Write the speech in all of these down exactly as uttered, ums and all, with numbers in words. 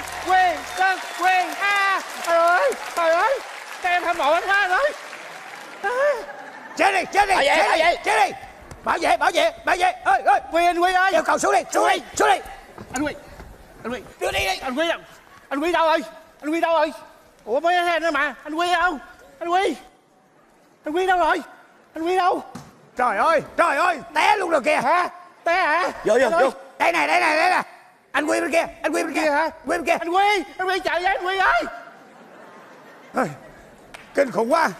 Đất Quyền, Đất Quyền. À, trời ơi, trời ơi. Các em hâm mộ anh ha rồi. Chết đi, chết đi, chết đi, chết đi. Bảo vệ, bảo vệ, bảo vệ. Ơi, ơi, Huy, anh Huy ơi. Kêu cầu xuống đi, xuống đi, xuống đi. Anh Huy, anh Huy, đưa đi đi. Anh Huy, anh Huy đâu rồi? Anh Huy đâu rồi? Ủa mới hai nữa mà. Anh Huy đâu? Anh Huy, anh Huy đâu rồi? Anh Huy đâu? Trời ơi, trời ơi, té luôn rồi kìa. Hả? Té hả? Vô, vô, vô. Đây này, đây này, đây nè. Anh Huy bên kia, anh Huy bên kia hả? Huy bên kia. Anh Huy, anh Huy chạy với anh Huy ơi. Kinh khủng quá.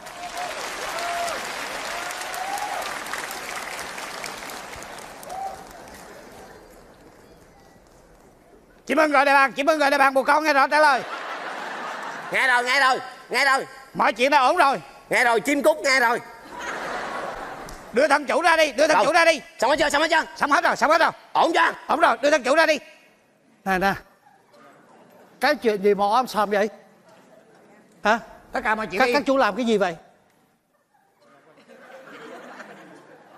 Chị Mừng gọi đại bàng, chị Mừng gọi đại bàng bồ câu nghe rõ trả lời. Nghe rồi, nghe rồi, nghe rồi. Mọi chuyện đã ổn rồi. Nghe rồi, chim cút nghe rồi. Đưa thân chủ ra đi, đưa thân chủ ra đi. Xong hết chưa, xong hết chưa? Xong hết rồi, xong hết rồi. Ổn chưa? Ổn rồi, đưa thân chủ ra đi. Nè nè. Cái chuyện gì mà om sòm vậy? Hả? Tất cả mọi chuyện. Các, các chú làm cái gì vậy?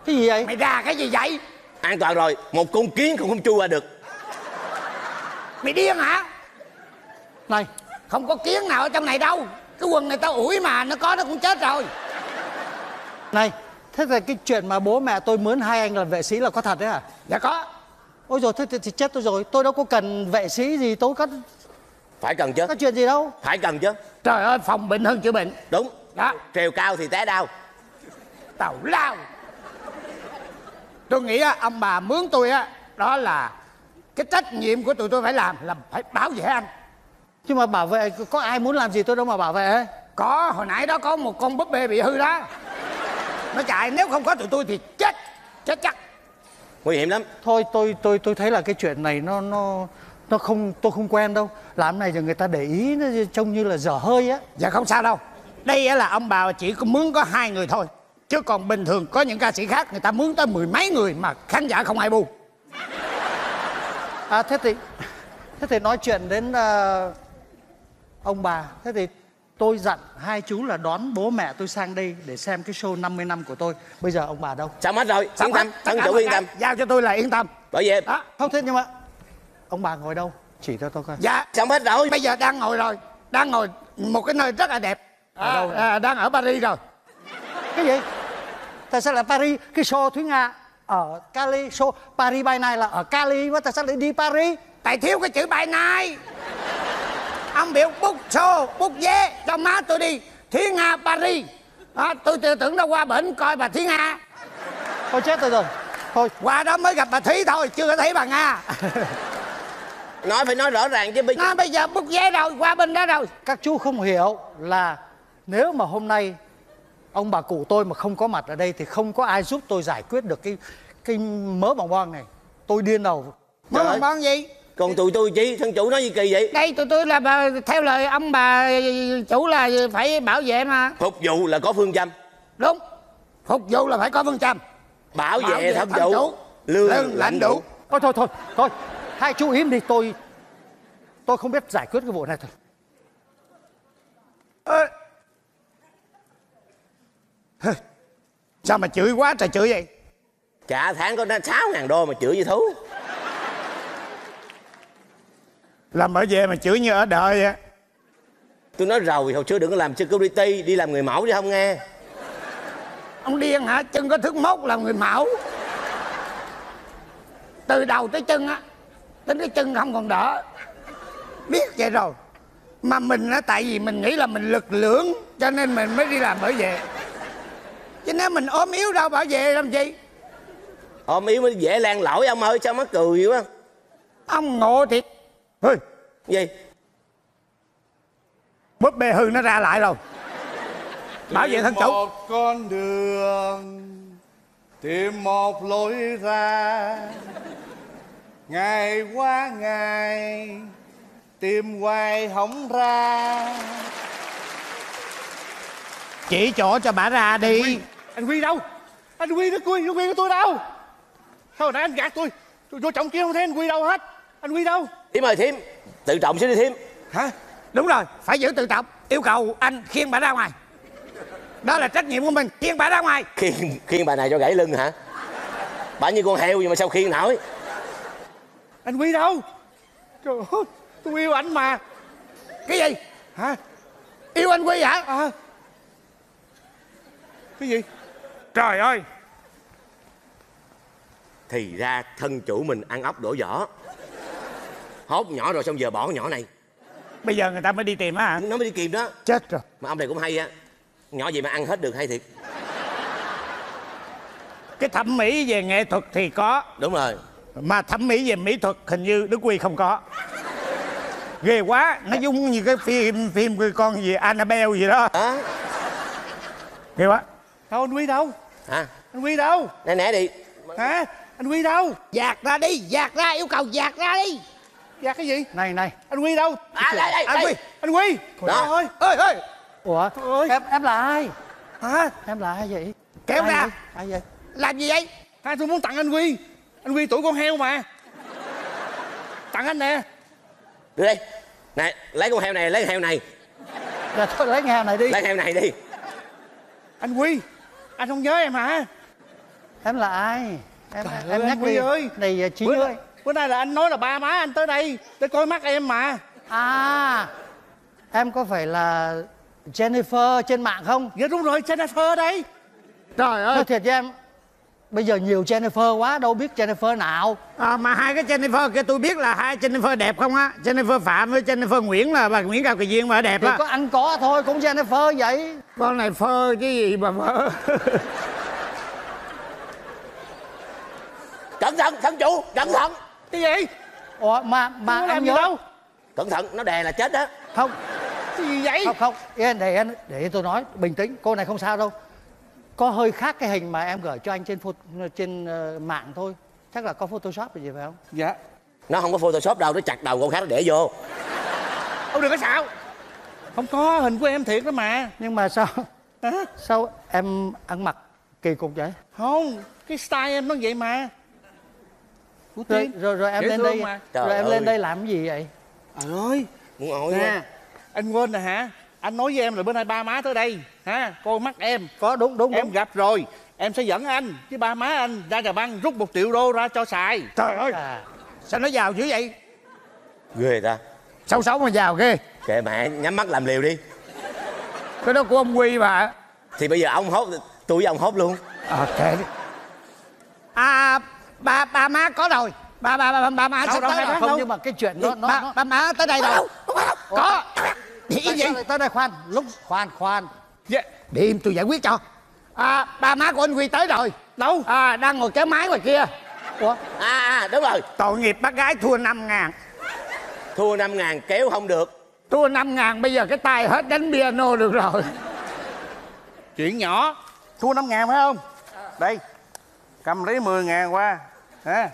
Cái gì vậy? Mày ra cái gì vậy? An toàn rồi, một con kiến cũng không chui qua được. Mày điên hả? Này, không có kiến nào ở trong này đâu. Cái quần này tao ủi mà, nó có nó cũng chết rồi. Này, thế là cái chuyện mà bố mẹ tôi mướn hai anh làm vệ sĩ là có thật đấy hả? Dạ có. Ôi rồi thế thì chết tôi rồi, tôi đâu có cần vệ sĩ gì, tôi có... Phải cần chứ. Có chuyện gì đâu. Phải cần chứ. Trời ơi, phòng bệnh hơn chữa bệnh. Đúng. Đó. Trèo cao thì té đau. Tào lao. Tôi nghĩ á, ông bà mướn tôi á, đó là cái trách nhiệm của tụi tôi phải làm, là phải bảo vệ anh. Chứ mà bảo vệ, có ai muốn làm gì tôi đâu mà bảo vệ. Có, hồi nãy đó có một con búp bê bị hư đó. Nó chạy, nếu không có tụi tôi thì chết. Chết chắc. Nguy hiểm lắm. Thôi tôi tôi tôi thấy là cái chuyện này nó nó nó không, tôi không quen đâu. Làm này rồi người ta để ý, nó trông như là dở hơi á. Dạ không sao đâu. Đây á là ông bà chỉ có mướn có hai người thôi. Chứ còn bình thường có những ca sĩ khác người ta mướn tới mười mấy người mà khán giả không ai bu. À thế thì thế thì nói chuyện đến uh, ông bà. Thế thì tôi dặn hai chú là đón bố mẹ tôi sang đây để xem cái show năm mươi năm của tôi. Bây giờ ông bà đâu? Xong hết rồi, xong yên tâm, thân chủ yên tâm. Giao cho tôi là yên tâm. Bởi vậy đó. Không thế nhưng mà ông bà ngồi đâu? Chỉ cho tôi coi. Dạ, xong hết rồi. Bây giờ đang ngồi rồi. Đang ngồi một cái nơi rất là đẹp. Ở à, đâu à, đang ở Paris rồi. Cái gì? Tại sao là Paris? Cái show Thúy Nga ở Cali, show Paris by Night là ở Cali, mà tại sao lại đi Paris? Tại thiếu cái chữ by night. Ông biểu book show, book vé cho má tôi đi Thúy Nga Paris. Đó, tôi tưởng đâu qua bển coi bà Thúy Nga. Thôi chết tôi rồi. Thôi qua đó mới gặp bà Thúy thôi, chưa có thấy bà Nga. Nói phải nói rõ ràng chứ bây giờ. Nói bây giờ book vé rồi, qua bên đó rồi. Các chú không hiểu là nếu mà hôm nay ông bà cụ tôi mà không có mặt ở đây thì không có ai giúp tôi giải quyết được cái cái mớ bòng bon này. Tôi điên đầu. Mớ bòng bon gì? Còn tụi tôi chỉ thân chủ nói gì kỳ vậy? Đây tụi tôi là bà, theo lời ông bà chủ là phải bảo vệ mà. Phục vụ là có phương châm. Đúng. Phục vụ là phải có phương châm. Bảo vệ, bảo vệ thân, thân chủ lương lãnh đủ. Thôi thôi thôi thôi. Hai chú im đi, tôi tôi không biết giải quyết cái vụ này thôi. Ê. Sao mà chửi quá trời chửi vậy? Chả tháng có sáu ngàn đô mà chửi như thú. Làm ở về mà chửi như ở đời vậy. Tôi nói rồi, hồi xưa đừng có làm security, đi làm người mẫu chứ không nghe. Ông điên hả? Chân có thước mốt làm người mẫu. Từ đầu tới chân á, tính cái chân không còn đỡ. Biết vậy rồi. Mà mình á, tại vì mình nghĩ là mình lực lưỡng cho nên mình mới đi làm bảo vệ. Chứ nếu mình ốm yếu đâu bảo vệ làm gì? Ốm yếu mới dễ lan lỗi ông ơi, sao mắc cười quá. Ông ngộ thiệt. Hư gì? Búp bê hư nó ra lại rồi. Bảo vệ thân chủ. Tìm một con đường, tìm một lối ra. Ngày qua ngày, tìm hoài không ra. Chỉ chỗ cho bà ra đi. Anh Huy, anh Huy đâu? Anh Huy nó cui, nó Huy của tôi đâu? Sao hồi nãy anh gạt tôi? Tôi vô trọng kia không thấy anh Huy đâu hết. Anh Huy đâu? Thím ơi Thím, tự trọng xíu đi Thím. Hả? Đúng rồi, phải giữ tự trọng. Yêu cầu anh khiêng bà ra ngoài. Đó là trách nhiệm của mình, khiêng bà ra ngoài. Khiêng, khiêng bà này cho gãy lưng hả? Bà như con heo gì mà sao khiêng nổi? Anh Huy đâu? Trời ơi, Tôi yêu ảnh mà. Cái gì? Hả? Yêu anh Huy hả? À. Cái gì? Trời ơi! Thì ra thân chủ mình ăn ốc đổ vỏ. Hốt nhỏ rồi xong giờ bỏ nhỏ này. Bây giờ người ta mới đi tìm á hả? Nó mới đi tìm đó. Chết rồi. Mà ông này cũng hay á. Nhỏ gì mà ăn hết được hay thiệt. Cái thẩm mỹ về nghệ thuật thì có. Đúng rồi. Mà thẩm mỹ về mỹ thuật hình như Đức Huy không có. Ghê quá. Nó giống như cái phim phim của con gì Annabelle gì đó à. Ghê quá. Đâu anh Huy đâu? Hả? Anh Huy đâu? Nè nè đi. Hả? Anh Huy đâu? Dạt ra đi, dạt ra, yêu cầu dạt ra đi. Dạt cái gì? Này này. Anh Huy đâu? À đây đây. Anh Huy, anh Huy. Đó ơi. Ơi ơi. Ủa? Ơi. Em em là ai? Hả? Em là ai vậy? Kéo ra. Ai vậy? Làm gì vậy? Hai tôi muốn tặng anh Huy. Anh Huy tuổi con heo mà. Tặng anh nè. Đưa đây. Này, lấy con heo này, lấy heo này. Rồi thôi lấy heo này đi. Lấy heo này đi. Anh Huy, anh không nhớ em hả? Em là ai? Em, em, em nhắc đi ơi. Này Chí bữa, ơi. Bữa nay là anh nói là ba má anh tới đây để coi mắt em mà. À, em có phải là Jennifer trên mạng không? Dạ đúng rồi, Jennifer đây. Trời ơi. Nói thiệt với em, bây giờ nhiều Jennifer quá, đâu biết Jennifer nào. À, mà hai cái Jennifer kia tôi biết là hai Jennifer đẹp không á. Jennifer Phạm với Jennifer Nguyễn là bà Nguyễn Cao Kỳ Duyên mà đẹp á. Có ăn có thôi, cũng Jennifer vậy. Con này phơ chứ gì mà phơ. Cẩn thận, thằng chủ, cẩn thận. Cái gì? Ủa mà mà em làm nhớ đâu? Cẩn thận, nó đè là chết đó. Không. Cái gì vậy? Không không, yên để yên, để tôi nói, bình tĩnh, cô này không sao đâu. Có hơi khác cái hình mà em gửi cho anh trên trên uh, mạng thôi. Chắc là có photoshop gì phải không? Dạ. Nó không có photoshop đâu, nó chặt đầu con khác nó để vô. Ông đừng có xạo. Không có, hình của em thiệt đó mà. Nhưng mà sao à? Sao em ăn mặc kỳ cục vậy? Không, cái style em nó vậy mà. Rồi, rồi, rồi em Dễ lên đây mà. Rồi Trời em ơi. Lên đây làm gì vậy? Trời ơi. Muốn ổi nè. Anh quên rồi hả? Anh nói với em là bữa nay ba má tới đây ha, coi mắt em có đúng đúng em đúng. Gặp rồi em sẽ dẫn anh với ba má anh ra Trà Băng rút một triệu đô ra cho xài. Trời ơi à. Sao nó giàu dữ vậy? Ghê ta, xấu xấu mà giàu ghê. Kệ mẹ, nhắm mắt làm liều đi. Cái đó của ông Huy mà. Thì bây giờ ông hốt tôi với ông hốt luôn. Ờ à, kệ đi. À ba ba má có rồi. Ba ba ba, ba má đâu, đâu, tới đâu, không đâu. Nhưng mà cái chuyện đó nó, ba, nó... ba má tới đây đâu có. Tại sao lại tới đây? Khoan, lúc khoan khoan yeah. Để em tôi giải quyết cho. À, ba má của anh Huy tới rồi. Đâu? À, đang ngồi kéo máy ngoài kia. Ủa? À, à đúng rồi. Tội nghiệp bác gái thua năm ngàn. Thua năm ngàn kéo không được. Thua năm ngàn bây giờ cái tay hết đánh piano được rồi. Chuyện nhỏ. Thua năm ngàn phải không? À. Đây, cầm lấy mười ngàn qua à,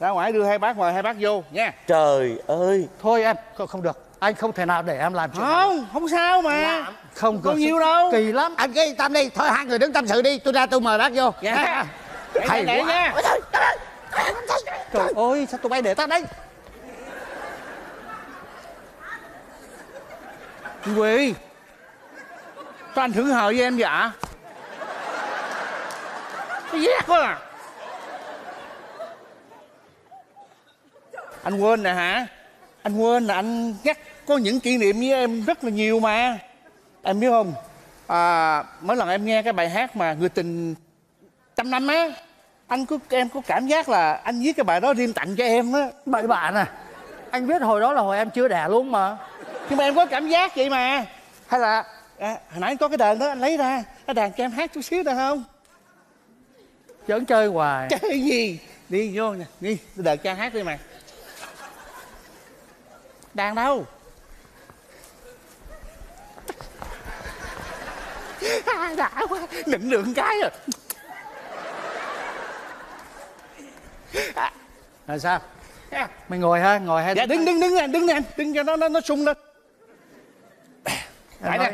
ra ngoài đưa hai bác mời hai bác vô nha. Trời ơi. Thôi em, không được. Anh không thể nào để em làm chuyện không này. Không sao mà. Không có nhiều đâu. Kỳ lắm. Anh cứ yên tâm đi. Thôi hai người đứng tâm sự đi. Tôi ra tôi mời bác vô. Dạ. Hay quá nha. Trời ơi sao tụi bay để tao đây? Anh Huy, sao anh thử hờ với em dạ? Cái ghét quá à. Anh quên nè hả? Anh quên là anh nhắc có những kỷ niệm với em rất là nhiều mà. Em biết không? À, mỗi lần em nghe cái bài hát mà Người Tình Trăm Năm á, anh cứ em có cảm giác là anh viết cái bài đó riêng tặng cho em á. Bậy bạ nè. Anh biết hồi đó là hồi em chưa đẻ luôn mà. Nhưng mà em có cảm giác vậy mà. Hay là à, hồi nãy có cái đàn đó anh lấy ra, cái đàn cho em hát chút xíu được không? Chớn chơi hoài. Chơi gì? Đi vô nè, đi, đàn cho hát đi mà. Đàn đâu? À, đã quá, nựng lượng cái rồi à. Rồi sao? À. Mày ngồi ha, ngồi ha. Dạ đứng, đứng, đứng, đứng, đứng nè anh. Đứng cho nó, nó, nó sung lên. Lại nè.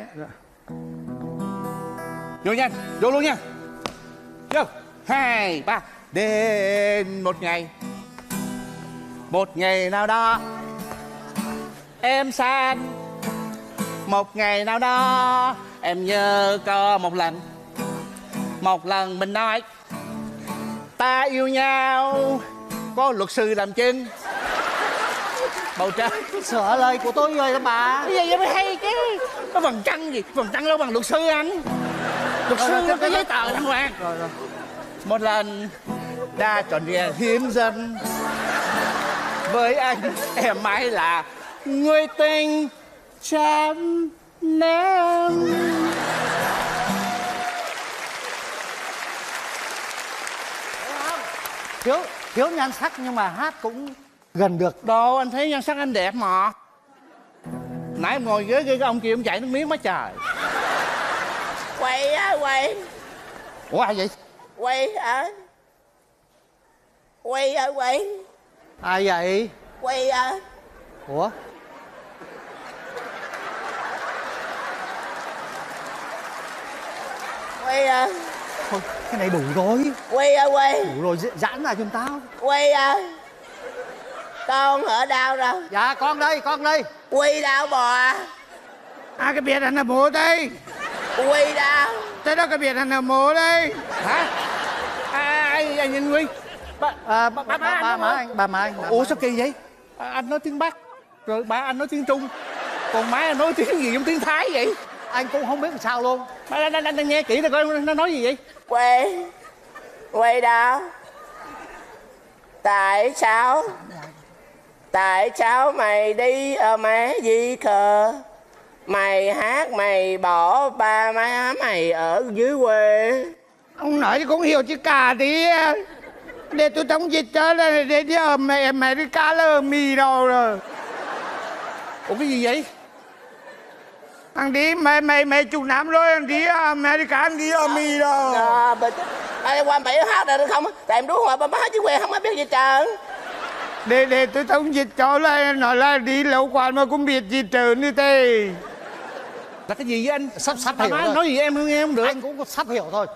Vô nha, vô luôn nha. Vô, hai, ba. Đến một ngày, một ngày nào đó em xa anh. Một ngày nào đó em nhớ có một lần. Một lần mình nói ta yêu nhau, có luật sư làm chứng. Bầu trời sợ lời của tôi rồi đó bà. Bây giờ vậy mới hay chứ. Có vần trăng gì, vần trăng đâu bằng luật sư anh. Luật sư nó có giấy tờ đàng hoàng. Rồi rồi. Một lần đã tròn địa hiếm dân, với anh em mãi là người tình trăm năm. Thiếu, thiếu nhan sắc nhưng mà hát cũng gần được. Đâu, anh thấy nhan sắc anh đẹp mà. Nãy em ngồi ghế cái ông kia em chảy nước miếng má trời. Quay á, quay. Ủa ai vậy? Quay hả? Quay á, quay. Ai vậy? Quay á. Ủa? Quay á. Không, cái này đủ rồi. Quay ơi quay. Đủ rồi, giãn ra giùm tao. Quay ơi. Con ở đâu rồi? Dạ con đây, con đây. Quay đâu bò? À cái biệt anh là bố đây. Quay đâu? Tới đó cái biệt anh là bố đây. Hả? À, anh, anh nhìn Huy. Ba, à, ba, ba, ba, ba, ba, ba, anh, ba má anh. Ủa sao kỳ vậy? À, anh nói tiếng Bắc, rồi ba anh nói tiếng Trung, còn má anh nói tiếng gì giống tiếng Thái vậy? Anh cũng không biết làm sao luôn. Má anh, anh, anh nghe kỹ coi nó nói gì vậy? Quay, quay đâu? Tại sao? Tại sao mày đi ở má gì khờ? Mày hát mày bỏ ba má mày ở dưới quê. Ông nói thì cũng hiểu chứ cả đi. Để tôi đóng dịch cho là để đi ở mẹ mẹ đi cá lơ mì đâu rồi. Ủa cái gì vậy? Anh đi mày mày mày chục năm rồi anh đi America anh đi ở Mỹ rồi. À, anh qua bảy hát rồi không? Tại em đúng rồi, ba má chứ quê không biết gì trơn. Để để tôi thống dịch cho là nói là đi lẩu quán mà cũng biết gì trơn như thế. Là cái gì vậy anh? Sắp sắp hiểu. Má nói gì em không nghe không được. Anh cũng sắp hiểu thôi.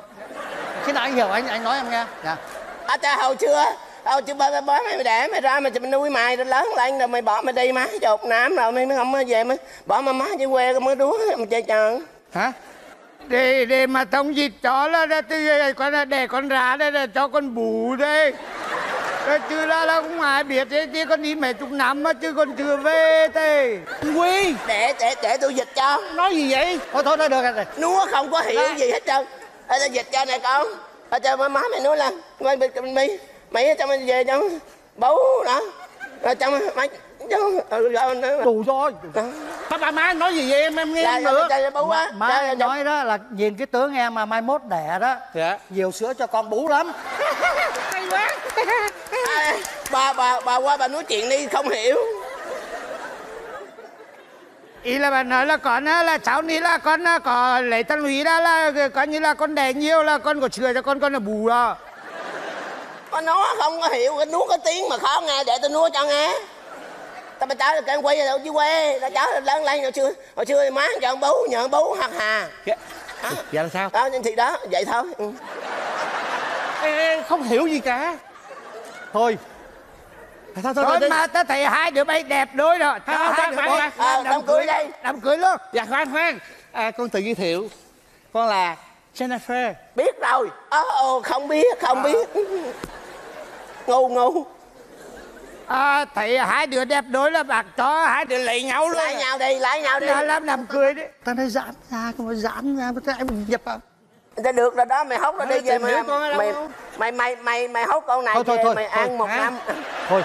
Khi nào anh hiểu anh anh nói em nghe. Dạ. À ta hầu chưa? Đâu chứ ba bói mày đẻ mày ra mày nuôi mày rồi lớn lên rồi mày bỏ mày đi má chột nám rồi mày mới không về mới bỏ mà má về quê mới đuối mày chơi trần hả? Để để mà thông dịch chó là để con để con ra đây là cho con bù đây rồi chưa ra là cũng ai biết thế chứ con đi mẹ chục năm á chứ con chưa về thế. Quy để để để tôi dịch cho. Nói gì vậy? Thôi thôi thôi được rồi. Núa không có hiểu gì hết trơn. Thôi tao dịch cho nè con. Thôi cho má mày núa lên quay bịt mi mày cho mình về cho bố đó rồi cho mày đủ rồi. Ba má nói gì vậy em em nghe không được. Má nói đó là nhìn cái tướng em mà mai mốt đẻ đó nhiều sữa cho con bú lắm. Hay quá. Bà bà bà qua bà nói chuyện đi không hiểu. Ý là bà nói là con là cháu ní là con có lấy thằng Huy đó là coi như là con đẻ nhiều là con có chừa cho con con là bù à. Nó không có hiểu cái nuốt cái tiếng mà khó nghe để tôi nuốt cho nghe. Tao bà cháu cái quay rồi chứ quê, tao cháu lớn lên rồi chưa, hồi chưa má cho bú nhờ bú hạt hà. Dạ là sao? Đó thì đó vậy thôi. Ê, không hiểu gì cả. Thôi. Thôi thôi thôi. Mà tao thấy hai đứa bay đẹp đôi rồi. Thôi thôi. Đám cưới đây, đám cưới luôn. Dạ khoan khoan. À con tự giới thiệu. Con là Jennifer. Biết rồi. Ờ ờ không biết, không biết. Ngu ngu à, thì hai đứa đẹp đối là bạc chó hai đứa lấy nhau luôn. Lấy nhau đi, lấy nhau đi. Đã lắm làm cười đấy. Tao nói giãn ra, không phải giãn ra, tao em nhập vào. Tao được rồi đó, mày hốt nó đi về mày, mày mày mày mày mày hốt con này thôi, về thôi, thôi, mày thôi, ăn thôi, một à. Năm. Thôi.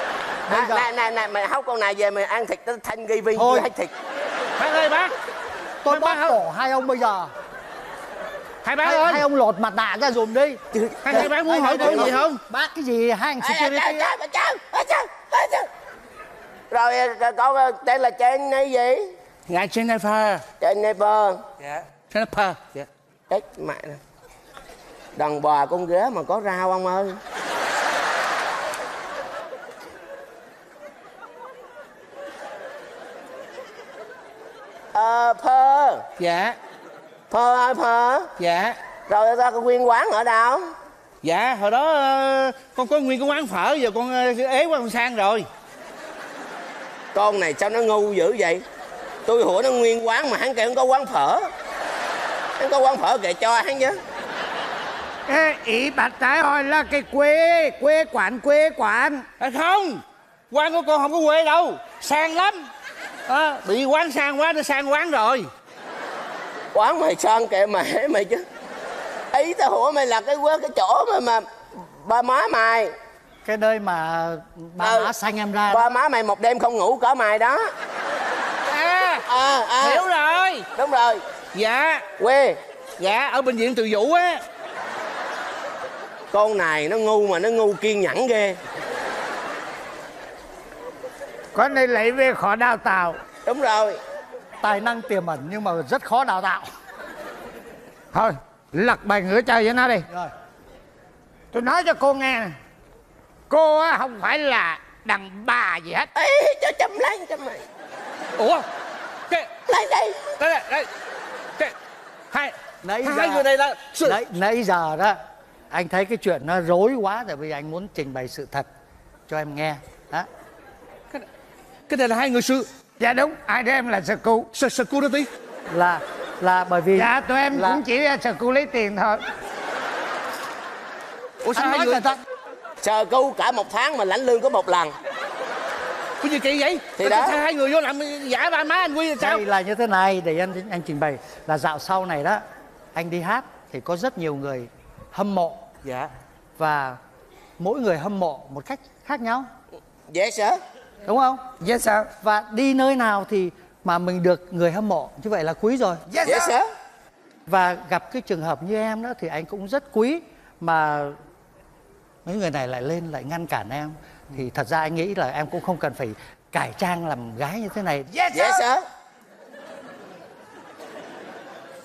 À, này này này mày hốt con này về mày ăn thịt thanh ghi vi hay thịt. Bác ơi bác. Tôi bác cổ hai ông bây giờ. Hai bác ơi, hai ông lột mặt nạ ra dùm đi. Hai, hai bác muốn hỏi tôi gì không? Bác cái gì hai anh chị kia. Rồi con tên là Chen này gì? Là Jennifer. Jennifer. Dạ. Jennifer. Dạ. Chết mẹ nè. Đàn bò con ghế mà có rau ông ơi. Ờ Phơ. Dạ. Phơ ơi Phơ. Dạ. Rồi ra con nguyên quán ở đâu? Dạ hồi đó con có nguyên cái quán phở giờ con ế quá con sang rồi. Con này sao nó ngu dữ vậy? Tôi hỏi nó nguyên quán mà hắn kêu không có quán phở. Hắn có quán phở kệ cho hắn chứ. Ê, ý bà trái hỏi là cái quê, quê quán, quê quán. À, không, Quán của con không có quê đâu, sang lắm à, bị quán sang quá, nó sang quán rồi. Quán mày sang kệ mẹ mày chứ. Ý tao hỏi mày là cái quê, cái chỗ mà mà ba má mày. Cái nơi mà ba à, má sang em ra. Ba đó. Má mày một đêm không ngủ cỡ mày đó. À, à, à, hiểu rồi. Đúng rồi. Dạ. Quê. Dạ, ở bệnh viện Từ Dũ á. Con này nó ngu mà nó ngu kiên nhẫn ghê. Con này lấy về khó đào tạo. Đúng rồi. Tài năng tiềm ẩn nhưng mà rất khó đào tạo. Thôi, lật bài ngửa chơi với nó đi. Rồi. Tôi nói cho cô nghe nè. Cô á không phải là đàn bà gì hết. Ê, cho chấm lấy cho mày. Ủa? Cái... Lấy đây. Đây, đây, đây. Cái... Hai... Nãy hai giờ... người này là... Nãy, nãy giờ đó, anh thấy cái chuyện nó rối quá rồi, vì anh muốn trình bày sự thật cho em nghe. Đó. Cái, cái này là hai người sư. Dạ đúng, ai đó em là sư cụ. Sư cụ đó tí. Là... Là bởi vì... Dạ, tụi em là... cũng chỉ là sư cụ lấy tiền thôi. Ủa sao hai người... Thật? Sờ cu cả một tháng mà lãnh lương có một lần. Cái gì kỳ vậy? Thì đó, hai người vô làm giả ba má anh Huy là sao? Đây là như thế này, để anh anh trình bày. Là dạo sau này đó, anh đi hát thì có rất nhiều người hâm mộ. Dạ. Và mỗi người hâm mộ một cách khác nhau. Yes sir. Đúng không? Yes sir. Và đi nơi nào thì mà mình được người hâm mộ như vậy là quý rồi. Yes, yes sir. sir. Và gặp cái trường hợp như em đó thì anh cũng rất quý. Mà mấy người này lại lên lại ngăn cản em. Thì thật ra anh nghĩ là em cũng không cần phải cải trang làm gái như thế này. Yes sir. Yes, sir.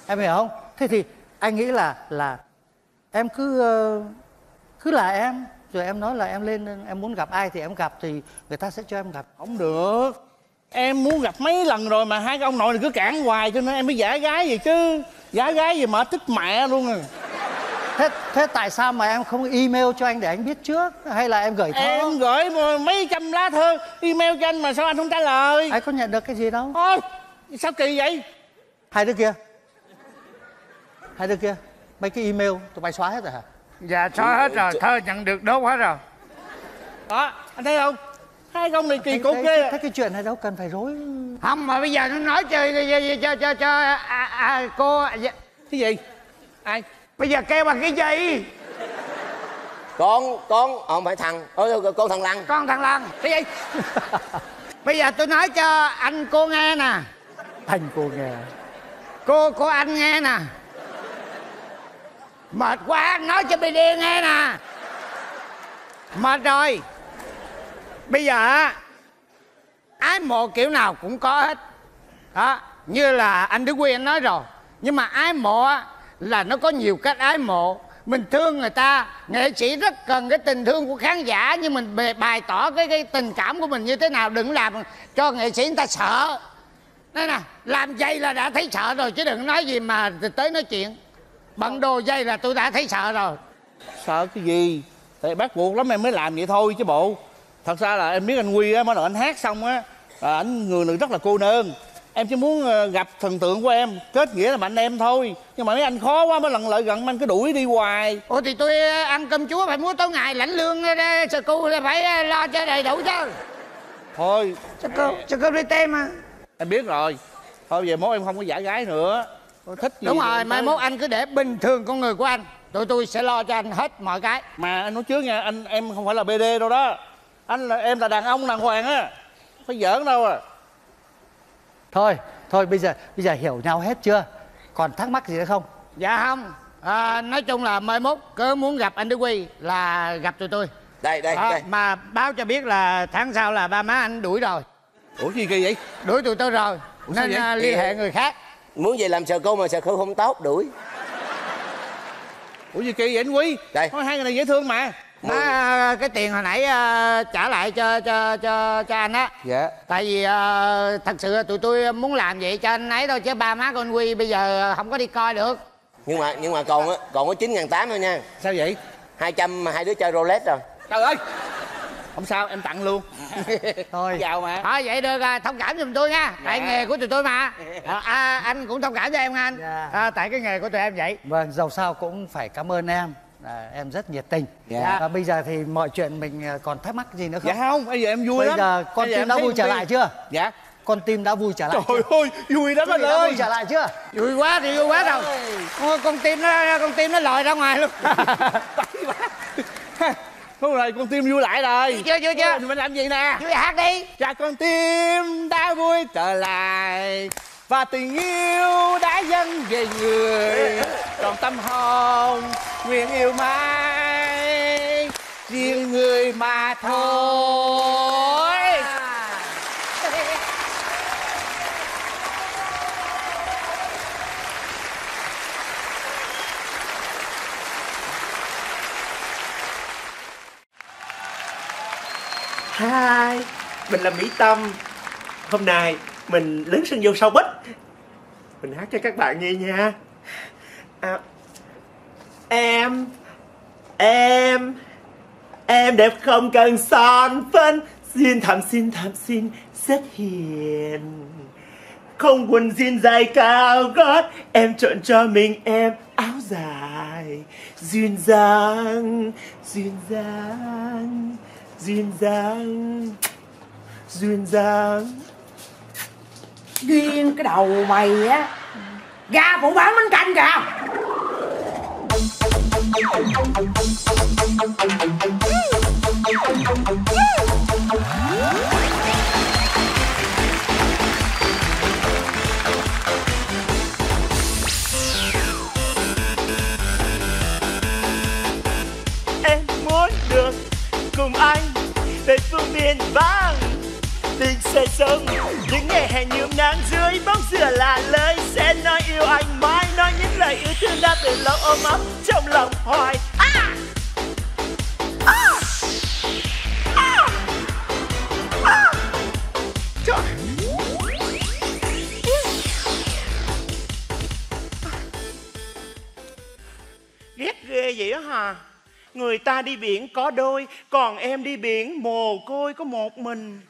Em hiểu không? Thế thì anh nghĩ là là em cứ cứ là em, rồi em nói là em lên, em muốn gặp ai thì em gặp, thì người ta sẽ cho em gặp. Không được. Em muốn gặp mấy lần rồi mà hai cái ông nội này cứ cản hoài, cho nên em mới giả gái gì chứ. Giả gái gì mà thích mẹ luôn rồi. Thế, thế tại sao mà em không email cho anh để anh biết trước? Hay là em gửi thơ? Em gửi mấy trăm lá thơ email cho anh mà sao anh không trả lời? Anh có nhận được cái gì đâu. Ôi, sao kỳ vậy? Hai đứa kia Hai đứa kia mấy cái email tụi bay xóa hết rồi hả? Dạ xóa hết rồi, thơ nhận được đốt hết rồi. Đó, anh thấy không? Hai ông này kỳ cục ghê. Thấy cái chuyện này đâu cần phải rối. Không, mà bây giờ nó nói chơi cho cho cho cô. Cái gì? Ai? Bây giờ kêu bằng cái gì? Con, con, không phải thằng, ôi, con thằng Lăng. Con thằng Lăng. Cái gì? Bây giờ tôi nói cho anh cô nghe nè. Anh cô nghe. Cô, cô anh nghe nè. Mệt quá, nói cho bê đê nghe nè. Mệt rồi. Bây giờ ái mộ kiểu nào cũng có hết. Đó, như là anh Đức Huy anh nói rồi. Nhưng mà ái mộ á, là nó có nhiều cách ái mộ. Mình thương người ta, nghệ sĩ rất cần cái tình thương của khán giả. Nhưng mình bày tỏ cái, cái tình cảm của mình như thế nào. Đừng làm cho nghệ sĩ người ta sợ. Nói nè, làm dây là đã thấy sợ rồi, chứ đừng nói gì mà tới nói chuyện. Bận đồ dây là tôi đã thấy sợ rồi. Sợ cái gì? Tại bắt buộc lắm em mới làm vậy thôi chứ bộ. Thật ra là em biết anh Huy á, mới đầu anh hát xong á, ảnh người này rất là cô đơn. Em chỉ muốn gặp thần tượng của em, kết nghĩa là bạn em thôi. Nhưng mà mấy anh khó quá, mới lần lợi gần anh cứ đuổi đi hoài. Ủa thì tôi ăn cơm chúa phải múa tối ngày, lãnh lương sơ cu phải lo cho đầy đủ chứ. Thôi sơ cu, sơ cu đi tem mà. Em biết rồi. Thôi về mốt em không có giả gái nữa. Tôi thích gì. Đúng rồi, mai mốt anh cứ để bình thường con người của anh. Tụi tôi sẽ lo cho anh hết mọi cái. Mà anh nói trước nha, anh em không phải là bê đê đâu đó. Anh là em là đàn ông đàng hoàng á. Phải giỡn đâu à. Thôi, thôi bây giờ bây giờ hiểu nhau hết chưa? Còn thắc mắc gì nữa không? Dạ không. À, nói chung là mai mốt cứ muốn gặp anh Đức Huy là gặp tụi tôi. Đây, đây, à, đây. Mà báo cho biết là tháng sau là ba má anh đuổi rồi. Ủa gì kỳ vậy? Đuổi tụi tôi rồi. Ủa, nên à, liên hệ người khác. Muốn về làm sờ cô mà sờ cô không tốt, đuổi. Ủa gì kỳ vậy anh Huy? Đây. Nói hai người này dễ thương mà. Nó à, cái tiền hồi nãy à, trả lại cho cho cho cho anh á. Dạ. Tại vì à, thật sự tụi tôi muốn làm vậy cho anh ấy thôi, chứ ba má con Huy bây giờ không có đi coi được. Nhưng mà nhưng mà còn còn có chín ngàn tám thôi nha. Sao vậy? hai trăm mà hai đứa chơi roulette rồi. Trời ơi. Không sao, em tặng luôn. Thôi giàu mà. Thôi vậy được, thông cảm giùm tôi nha. Tại dạ. nghề của tụi tôi mà. Dạ. À, anh cũng thông cảm cho em nha anh. Dạ. À, tại cái nghề của tụi em vậy. Vâng, dầu sao cũng phải cảm ơn em. à, em rất nhiệt tình. Dạ. Và bây giờ thì mọi chuyện mình còn thắc mắc gì nữa không? Dạ không, bây giờ em vui bây lắm. Bây giờ con bây tim đã vui trở lại chưa? Dạ. Con tim đã vui trở lại. Trời chưa? Ơi, vui lắm anh ơi. Đã vui trở lại chưa? Vui quá thì vui quá rồi. Ôi, con tim nó con tim nó lòi ra ngoài luôn. Không rồi, con tim vui lại rồi. Chưa chưa chưa. Mình làm gì nè? Vui hát đi. Dạ con tim đã vui trở lại. Và tình yêu đã dâng về người, còn tâm hồn nguyện yêu mãi riêng người mà thôi. Hi, mình là Mỹ Tâm. Hôm nay mình lớn sân vô sau bích, mình hát cho các bạn nghe nha. À, em em em đẹp không cần son phấn, xin thầm xin thầm xin rất hiền, không quần jean dài cao gót, em chọn cho mình em áo dài duyên dáng duyên dáng duyên dáng duyên dáng. Duyên cái đầu mày á, gà phụ bán bánh canh kìa. Em muốn được cùng anh về phương miền vang tình sẽ sống những ngày hè nhuộm nắng dưới bóng dừa là lời sẽ nói yêu anh mãi, nói những lời yêu thương đã từ lâu ôm ấp trong lòng hoài. À! À! À! À! Trời. Ghét ghê vậy đó hả? Người ta đi biển có đôi, còn em đi biển mồ côi có một mình.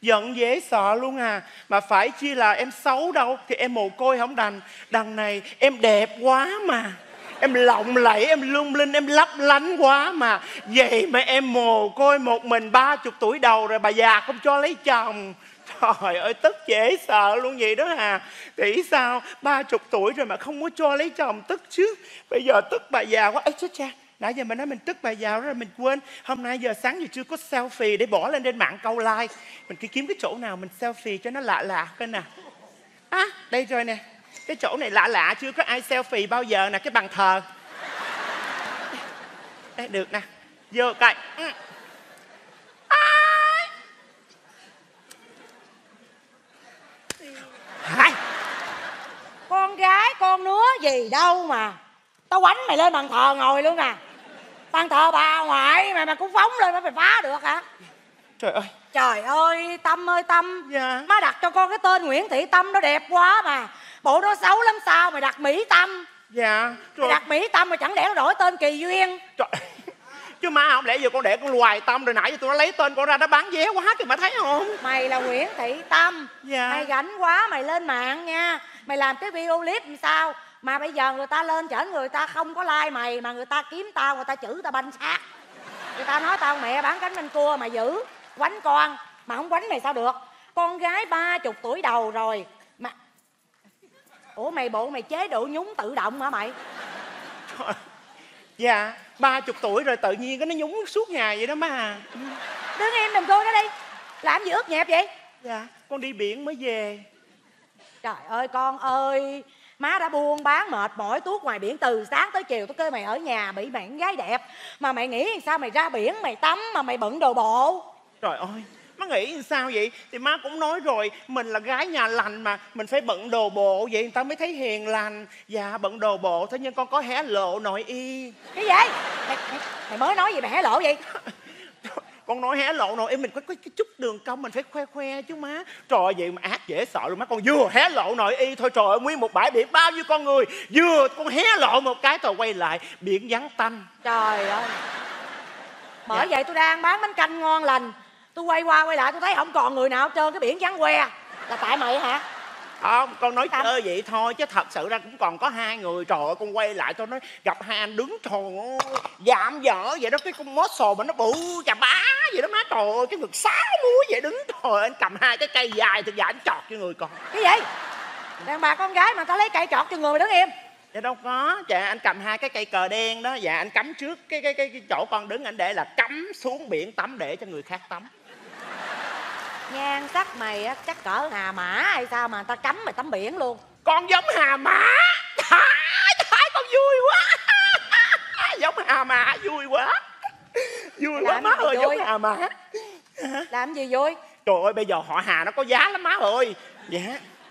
Giận dễ sợ luôn à. Mà phải chi là em xấu đâu, thì em mồ côi không đành. Đằng này em đẹp quá mà, em lộng lẫy, em lung linh, em lấp lánh quá mà. Vậy mà em mồ côi một mình ba chục tuổi đầu rồi, bà già không cho lấy chồng. Trời ơi, tức dễ sợ luôn vậy đó à. Thì sao ba chục tuổi rồi mà không có cho lấy chồng, tức chứ. Bây giờ tức bà già quá. Ê chết cha, nãy giờ mình nói mình tức bà già rồi mình quên. Hôm nay giờ sáng giờ chưa có selfie để bỏ lên trên mạng câu like. Mình cứ kiếm cái chỗ nào mình selfie cho nó lạ lạ coi nè. À, đây rồi nè. Cái chỗ này lạ lạ chưa có ai selfie bao giờ nè, cái bàn thờ. Đây được nè. Vô coi. Hai. Con gái con nứa gì đâu mà tao quánh mày lên bàn thờ ngồi luôn à. Bàn thờ bà ngoại mày mà cũng phóng lên, mày phá được hả? Trời ơi, trời ơi. Tâm ơi Tâm. Dạ. Má đặt cho con cái tên Nguyễn Thị Tâm, nó đẹp quá mà. Bộ nó xấu lắm sao mày đặt Mỹ Tâm? Dạ. Mày đặt Mỹ Tâm mà chẳng lẽ nó đổi tên Kỳ Duyên? Trời. Chứ má không lẽ giờ con để con loài Tâm rồi, nãy giờ tụi nó lấy tên con ra nó bán vé quá kìa, mày thấy không? Mày là Nguyễn Thị Tâm. Dạ. Mày gánh quá, mày lên mạng nha, mày làm cái video clip làm sao mà bây giờ người ta lên chở người ta không có like mày, mà người ta kiếm tao, người ta chửi tao banh xác. Người ta nói tao mẹ bán cánh banh cua mà giữ, quánh con, mà không quánh mày sao được? Con gái ba chục tuổi đầu rồi mà. Ủa mày bộ mày chế độ nhúng tự động hả mày? Dạ, ba chục tuổi rồi tự nhiên cái nó nhúng suốt ngày vậy đó má. Đứng em đừng coi nó đi. Làm gì ướt nhẹp vậy? Dạ, con đi biển mới về. Trời ơi con ơi, má đã buôn bán mệt mỏi tuốt ngoài biển từ sáng tới chiều, tôi kêu mày ở nhà bị mày con gái đẹp mà mày nghĩ sao mày ra biển mày tắm mà mày bận đồ bộ. Trời ơi, má nghĩ sao vậy? Thì má cũng nói rồi, mình là gái nhà lành mà, mình phải bận đồ bộ vậy người ta mới thấy hiền lành. Dạ bận đồ bộ, thế nhưng con có hé lộ nội y. Cái gì? Mày, mày, mày mới nói gì mày hé lộ vậy? Con nói hé lộ nội y mình có cái chút đường cong mình phải khoe khoe chứ má. Trời ơi vậy mà ác dễ sợ luôn má. Con vừa hé lộ nội y thôi, trời ơi nguyên một bãi biển bao nhiêu con người, vừa con hé lộ một cái tàu quay lại biển vắng tanh. Trời ơi. Bởi dạ. Vậy tôi đang bán bánh canh ngon lành, tôi quay qua quay lại tôi thấy không còn người nào hết trơn, cái biển vắng que. Là tại mày hả? Không, con nói chơi vậy thôi chứ thật sự ra cũng còn có hai người. Trời ơi, con quay lại tôi nói gặp hai anh đứng thòn giảm dở vậy đó, cái con muscle mà nó bự chà bá vậy đó má. Trời ơi, cái ngực sáu múi vậy đứng. Trời, anh cầm hai cái cây dài thật dài anh chọt cho người con. Cái gì? Đàn bà con gái mà ta lấy cây chọt cho người mà đứng im? Dạ đâu có, dạ anh cầm hai cái cây cờ đen đó, dạ anh cắm trước cái cái cái, cái chỗ con đứng, anh để là cắm xuống biển tắm để cho người khác tắm. Nhan sắc mày á, chắc cỡ Hà Mã hay sao mà ta cắm mày tắm biển luôn. Con giống Hà Mã. Thái, Thái con vui quá. Giống Hà Mã vui quá. Vui làm quá má ơi, vui. Giống Hà Mã. Làm gì vui? Trời ơi, bây giờ họ Hà nó có giá lắm má ơi. Dạ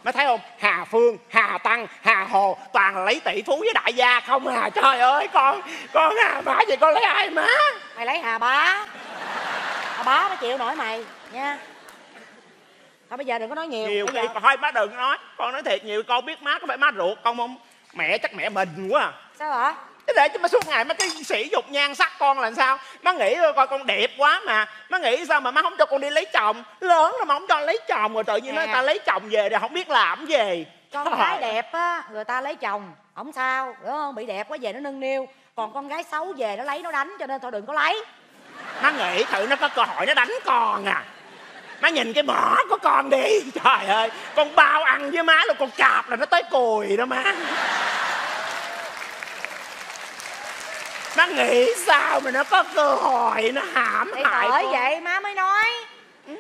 má thấy không? Hà Phương, Hà Tăng, Hà Hồ toàn là lấy tỷ phú với đại gia không hà. Trời ơi, con con Hà Mã vậy con lấy ai má? Mày lấy Hà Bá. Hà Bá nó chịu nổi mày nha. Thôi bây giờ đừng có nói nhiều. Nhiều bây giờ... Thôi má đừng nói. Con nói thiệt nhiều, con biết má có phải má ruột con không? Mẹ chắc mẹ mình quá à. Sao hả? Thế để cho má suốt ngày má cái sỉ nhục nhan sắc con là sao? Má nghĩ coi con đẹp quá mà. Má nghĩ sao mà má không cho con đi lấy chồng. Lớn rồi mà không cho lấy chồng rồi tự nhiên người ta lấy chồng về rồi không biết làm gì. Con gái đẹp á, người ta lấy chồng không sao, đúng không? Bị đẹp quá về nó nâng niu. Còn con gái xấu về nó lấy nó đánh, cho nên thôi đừng có lấy. Má nghĩ thử nó có cơ hội nó đánh con à. Má nhìn cái mỏ của con đi. Trời ơi, con bao ăn với má luôn, con cạp là nó tới cùi đó má. Má nghĩ sao mà nó có cơ hội nó hãm để hại con vậy má mới nói. Ừ?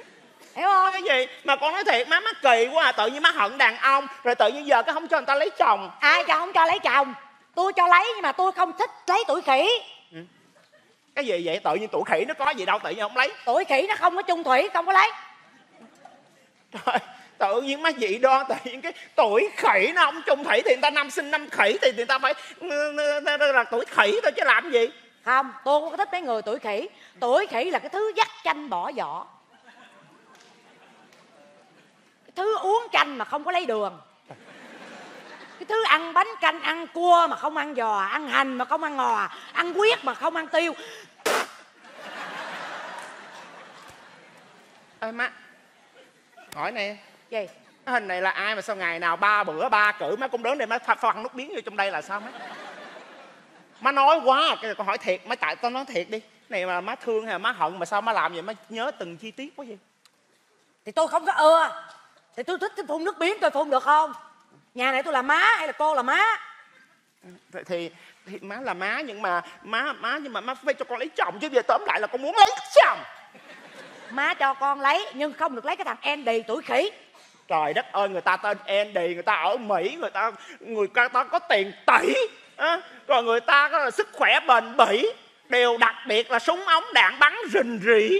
Hiểu không? Cái gì mà con nói thiệt má, má kỳ quá à. Tự nhiên má hận đàn ông rồi tự nhiên giờ cái không cho người ta lấy chồng. Ai cho không cho lấy chồng? Tôi cho lấy nhưng mà tôi không thích lấy tuổi khỉ. Ừ? Cái gì vậy? Tự nhiên tuổi khỉ nó có gì đâu tự nhiên không lấy. Tuổi khỉ nó không có chung thủy, không có lấy. Trời, tự nhiên má dị đoan, tự nhiên cái tuổi khỉ nó không chung thủy. Thì người ta năm sinh năm khỉ thì người ta phải là tuổi khỉ thôi chứ làm gì. Không, tôi không có thích mấy người tuổi khỉ. Tuổi khỉ là cái thứ dắt chanh bỏ vỏ, cái thứ uống chanh mà không có lấy đường, cái thứ ăn bánh canh ăn cua mà không ăn giò, ăn hành mà không ăn ngò, ăn huyết mà không ăn tiêu. Ơi má, hỏi nè. Gì? Cái hình này là ai mà sao ngày nào ba bữa ba cử má cũng đến đây má phân nút biến vô trong đây là sao má? Má nói quá, cái con hỏi thiệt má, tại tao nói thiệt đi. Này mà má thương hay má hận mà sao má làm vậy, má nhớ từng chi tiết quá vậy? Thì tôi không có ưa. Thì tôi thích cái phun nước biến, tôi phun được không? Nhà này tôi là má hay là cô là má? Thì, thì, thì má là má nhưng mà má má nhưng mà má phải cho con lấy chồng chứ. Về tóm lại là con muốn lấy chồng. Má cho con lấy nhưng không được lấy cái thằng Andy tuổi khỉ. Trời đất ơi, người ta tên Andy, người ta ở Mỹ, người ta người ta có tiền tỷ à, rồi người ta có sức khỏe bền bỉ, điều đặc biệt là súng ống đạn bắn rình rỉ.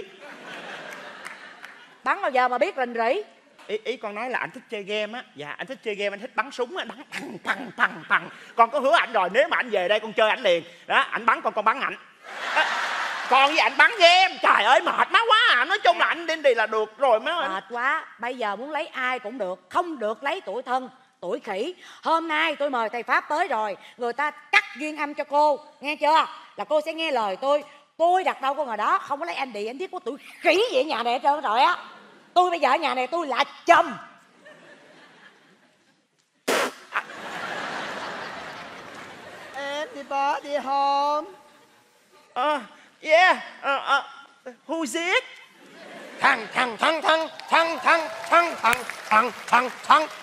Bắn bao giờ mà biết rình rỉ? Ý, ý con nói là anh thích chơi game á. Dạ anh thích chơi game, anh thích bắn súng á, bắn bằng bằng bằng bằng. Con có hứa ảnh rồi, nếu mà anh về đây con chơi ảnh liền. Đó, ảnh bắn con, con bắn ảnh à, con với ảnh bắn game. Trời ơi mệt má quá à. Nói chung là anh đến đi là được rồi má ơi. Mệt quá, bây giờ muốn lấy ai cũng được, không được lấy tuổi thân, tuổi khỉ. Hôm nay tôi mời thầy Pháp tới rồi, người ta cắt duyên âm cho cô, nghe chưa? Là cô sẽ nghe lời tôi. Tôi đặt đâu con ở đó, không có lấy anh đi, anh thiết có tuổi khỉ vậy nhà này hết trơn rồi á. Tôi bây giờ ở nhà này tôi là chồng. Everybody home? Uh, yeah. Uh, uh, who's it? Thằng thằng thằng thằng thằng thằng thằng thằng thằng thằng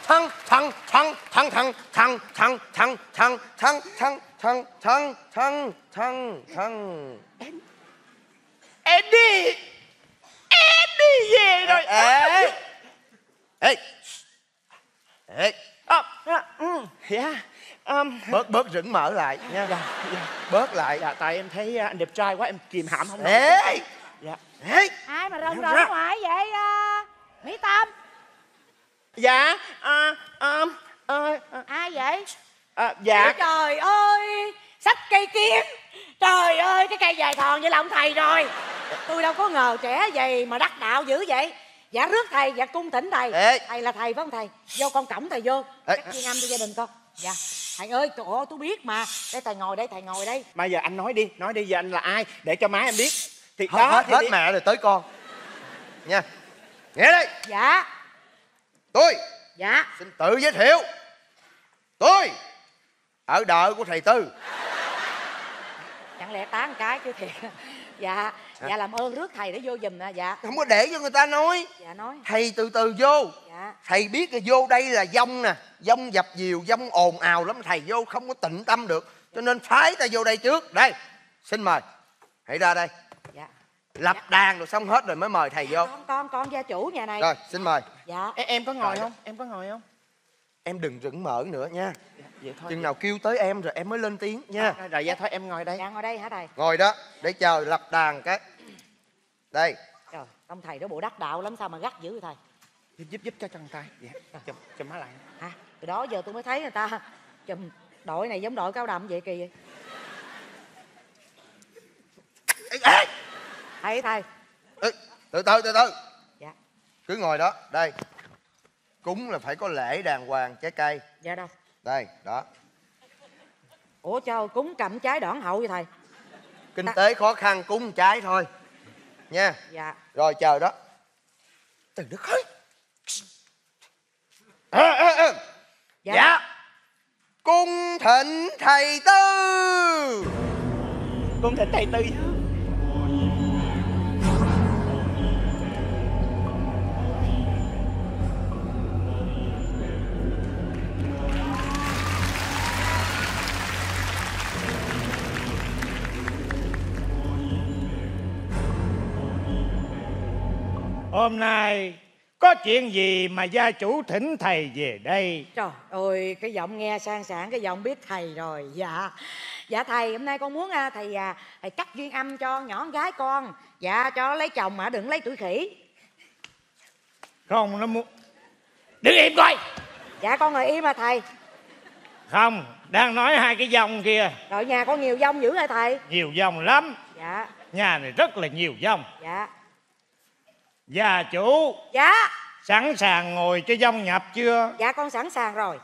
thằng thằng thằng thằng thằng thằng thằng thằng thằng thằng thằng thằng thằng thằng thằng thằng Eddie. Đi về rồi. Ê. Ê. Ê. Dạ. Bớt bớt rửng mở lại nha. Dạ. Bớt lại. Dạ tại em thấy anh đẹp trai quá em kìm hãm không được. Ê. Dạ. Ê. Ai mà rong rổi ngoài vậy Mỹ Tâm? Dạ. Ai vậy? Dạ. Trời ơi, sách cây kiếm. Trời ơi, cái cây dài thòn vậy là ông thầy rồi. Tôi đâu có ngờ trẻ vậy mà đắc đạo dữ vậy. Dạ rước thầy, dạ cung thỉnh thầy. Ê. Thầy là thầy phải không thầy? Vô con cổng thầy vô. Cắt duyên âm cho gia đình con. Dạ thầy ơi, trời ơi tôi biết mà. Để thầy ngồi đây, thầy ngồi đây. Mà giờ anh nói đi, nói đi giờ anh là ai để cho má em biết. Thì hết, đó, hết, thì hết đi. Mẹ rồi tới con nha. Nghe đây. Dạ. Tôi Dạ. Xin tự giới thiệu. Tôi ở đợi của thầy Tư. Chẳng lẽ tán cái chứ thiệt. Dạ. Hả? Dạ làm ơn rước thầy để vô giùm. Dạ. Không có để cho người ta nói. Dạ nói. Thầy từ từ vô. Dạ. Thầy biết là vô đây là dông nè, dông dập dìu, dông ồn ào lắm, thầy vô không có tịnh tâm được. Cho nên phái ta vô đây trước. Đây, xin mời. Hãy ra đây. Dạ. Lập dạ. đàn rồi xong hết rồi mới mời thầy vô. Con, con, con gia chủ nhà này. Rồi, xin mời. Dạ. Em, em có ngồi rồi. Không? Em có ngồi không? Em đừng rửng mởn nữa nha. Dạ, vậy thôi. Chừng vậy. Nào kêu tới em rồi em mới lên tiếng nha. Rồi, rồi vậy thôi em ngồi đây. Dạ, ngồi đây hả thầy? Ngồi đó, để chờ lập đàn cái. Đây. Trời, ông thầy đó bộ đắc đạo lắm sao mà gắt dữ vậy thầy? Giúp, giúp, giúp cho chân tay. Dạ, chùm, chùm má lại. Hả? Từ đó giờ tôi mới thấy người ta chùm. Đội này giống đội cao đậm vậy kỳ vậy. Ê, ê. Thầy thầy. Ê, từ từ từ từ. Dạ. Cứ ngồi đó, đây. Cúng là phải có lễ đàng hoàng, trái cây. Dạ đâu. Đây, đó. Ủa trời, cúng cầm trái đỏn hậu vậy thầy? Kinh Ta... tế khó khăn cúng trái thôi. Nha. Dạ. Rồi chờ đó. Từ đất khơi. À, à, à. Dạ. Dạ. Cung thỉnh thầy Tư. Cung thỉnh thầy Tư. Hôm nay có chuyện gì mà gia chủ thỉnh thầy về đây? Trời ơi, cái giọng nghe sang sảng, cái giọng biết thầy rồi. Dạ. Dạ thầy, hôm nay con muốn thầy thầy cắt duyên âm cho nhỏ con gái con. Dạ, cho lấy chồng mà đừng lấy tuổi khỉ. Không, nó muốn... Đứng im coi. Dạ, con ngồi im mà thầy. Không, đang nói hai cái dòng kia. Rồi, nhà con nhiều dòng dữ hả thầy? Nhiều dòng lắm. Dạ. Nhà này rất là nhiều dòng. Dạ. Gia chủ. Dạ. Sẵn sàng ngồi cho dông nhập chưa? Dạ con sẵn sàng rồi.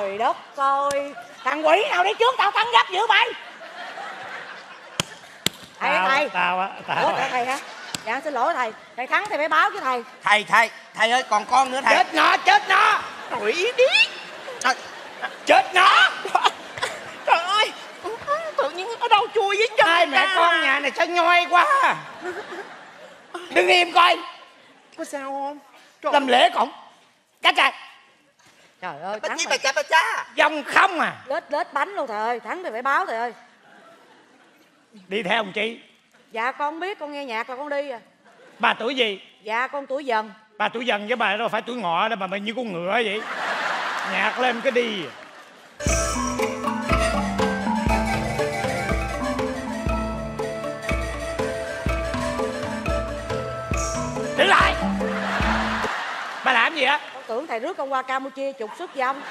Trời đất ơi, thằng quỷ nào đi trước tao cắn gấp dữ mày. Thầy tao, thầy tao á tao. Ủa, thầy hả? Dạ xin lỗi thầy, thầy thắng thầy phải báo chứ thầy. Thầy thầy thầy ơi, còn con nữa thầy. Chết nó, chết nó. Quỷ điếc. À, chết nó. Trời ơi, tự nhiên ở đâu chui với chân. Hai mẹ con nhà này sao nhoi quá. Đừng im coi. Có sao không? Trời. Làm lễ cổng. Cá trời. Trời ơi, Thắng phải... bà cha. Dông không à. Lết lết bánh luôn thầy ơi, Thắng thì phải báo thầy ơi. Đi theo ông chị. Dạ con biết, con nghe nhạc là con đi à. Bà tuổi gì? Dạ con tuổi Dần. Bà tuổi Dần với bà đâu phải tuổi Ngọ đâu mà bà như con ngựa vậy. Nhạc lên cái đi. Đứng lại. Bà làm gì á? Tưởng thầy rước con qua Campuchia trục xuất dông.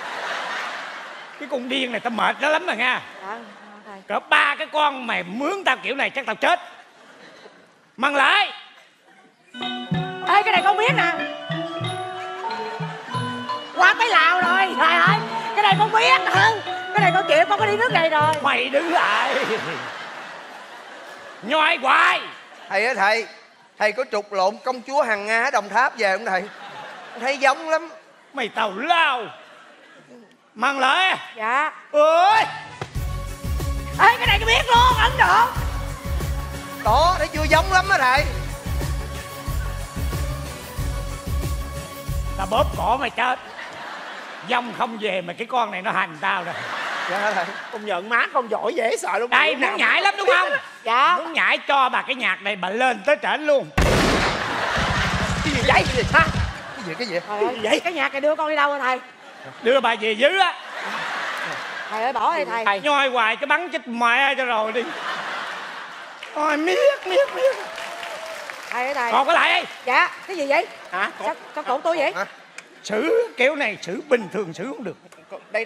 Cái con điên này tao mệt nó lắm rồi nha. Dạ, thầy. Cỡ ba cái con mày mướn tao kiểu này chắc tao chết. Măng lại. Ê, cái này con biết nè. Qua tới Lào rồi, thầy ơi. Cái này con biết. Ừ. Cái này con chịu, con có đi nước này rồi. Mày đứng lại. Nhoi hoài. Thầy ơi thầy, thầy có trục lộn công chúa Hằng Nga ở Đồng Tháp về không thầy? Thấy giống lắm. Mày tào lao. Mang lại. Dạ. Ơi. Ê cái này tôi biết luôn, Ấn Độ. Đó, thấy chưa, giống lắm á thầy. Tao bóp cổ mày chết. Dông không về mà cái con này nó hành tao rồi. Dạ thầy. Công nhận má con giỏi dễ sợ luôn. Đây, muốn nhảy lắm đúng không? Dạ. Muốn nhảy cho bà cái nhạc này bà lên tới trển luôn. Cái gì vậy? Cái gì sao? Gì, cái gì? Ơi, gì vậy? Cái nhạc này đưa con đi đâu hả thầy? Đưa bà về dữ á. Thầy ơi bỏ đi thầy. Thầy nhoi hoài cái bắn chết mẹ cho rồi đi. Ôi miết miết miết. Thầy ơi thầy. Còn cái lại đi. Dạ. Cái gì vậy? Hả? Còn... Sao, sao cột tôi vậy? Hả? Xử kiểu này xử bình thường xử không được. Còn đây.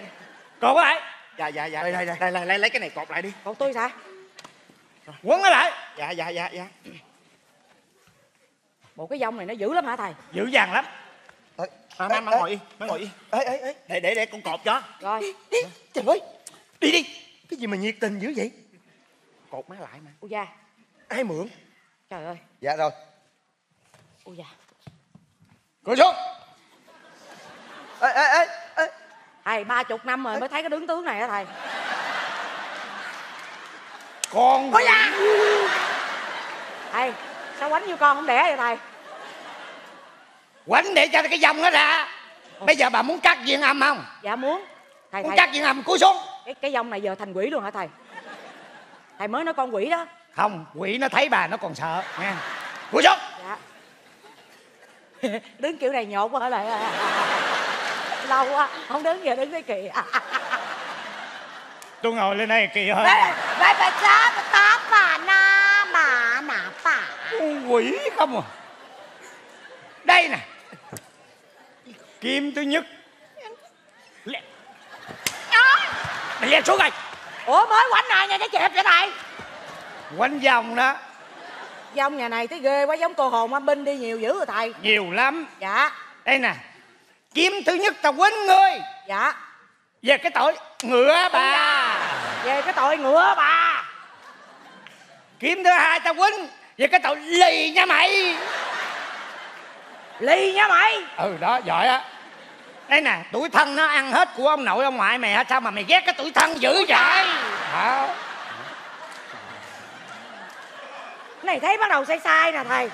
Cột cái lại. Dạ dạ dạ. Đây đây đây. Đây, đây, đây lấy cái này cột lại đi. Cột tôi sao? Quấn nó lại. Dạ dạ dạ dạ. Bộ cái vòng này nó dữ lắm hả thầy? Dữ dằn lắm. Ê, à, mang mang ngồi đi, mang ngồi đi. Ê ê ê. Để để để con cột cho. Rồi. Trời ơi. Đi đi. Cái gì mà nhiệt tình dữ vậy? Cột má lại mà. Ui da. Ai mượn? Trời ơi. Dạ rồi. Ui da. Ngồi xuống. Ê ê ê ê. Thầy ba chục năm rồi ê. Mới thấy cái đứng tướng này hả thầy? Con. Ui da. Thầy sao quánh như con không đẻ vậy thầy? Quánh để cho cái vòng nó ra. Bây giờ bà muốn cắt viên âm không? Dạ muốn. Thầy, muốn thầy, cắt viên âm cúi xuống. Cái cái vòng này giờ thành quỷ luôn hả thầy? Thầy mới nói con quỷ đó. Không, quỷ nó thấy bà nó còn sợ nha. Cúi xuống. Dạ. Đứng kiểu này nhột quá hả lại. Lâu quá, không đứng giờ đứng cái kỳ. Tôi ngồi lên đây kỳ hơn. Vậy phải sao? Tá bà na bà nà bà. Con quỷ không à. Đây nè. Kim thứ nhất. Lẹ. Mày lên xuống rồi. Ủa mới quánh này nha cái chẹp vậy thầy? Quánh vòng đó. Vòng nhà này thấy ghê quá, giống cô hồn âm binh đi nhiều dữ rồi thầy. Nhiều lắm. Dạ. Đây nè. Kiếm thứ nhất tao quánh ngươi. Dạ. Về cái tội ngựa bà. Về cái tội ngựa bà. Kiếm thứ hai tao quánh về cái tội lì nha mày. Lì nha mày. Ừ đó giỏi á. Đây nè, tuổi thân nó ăn hết của ông nội ông ngoại mày hả? Sao mà mày ghét cái tuổi thân dữ vậy? Hả? Cái này thấy bắt đầu sai sai nè thầy.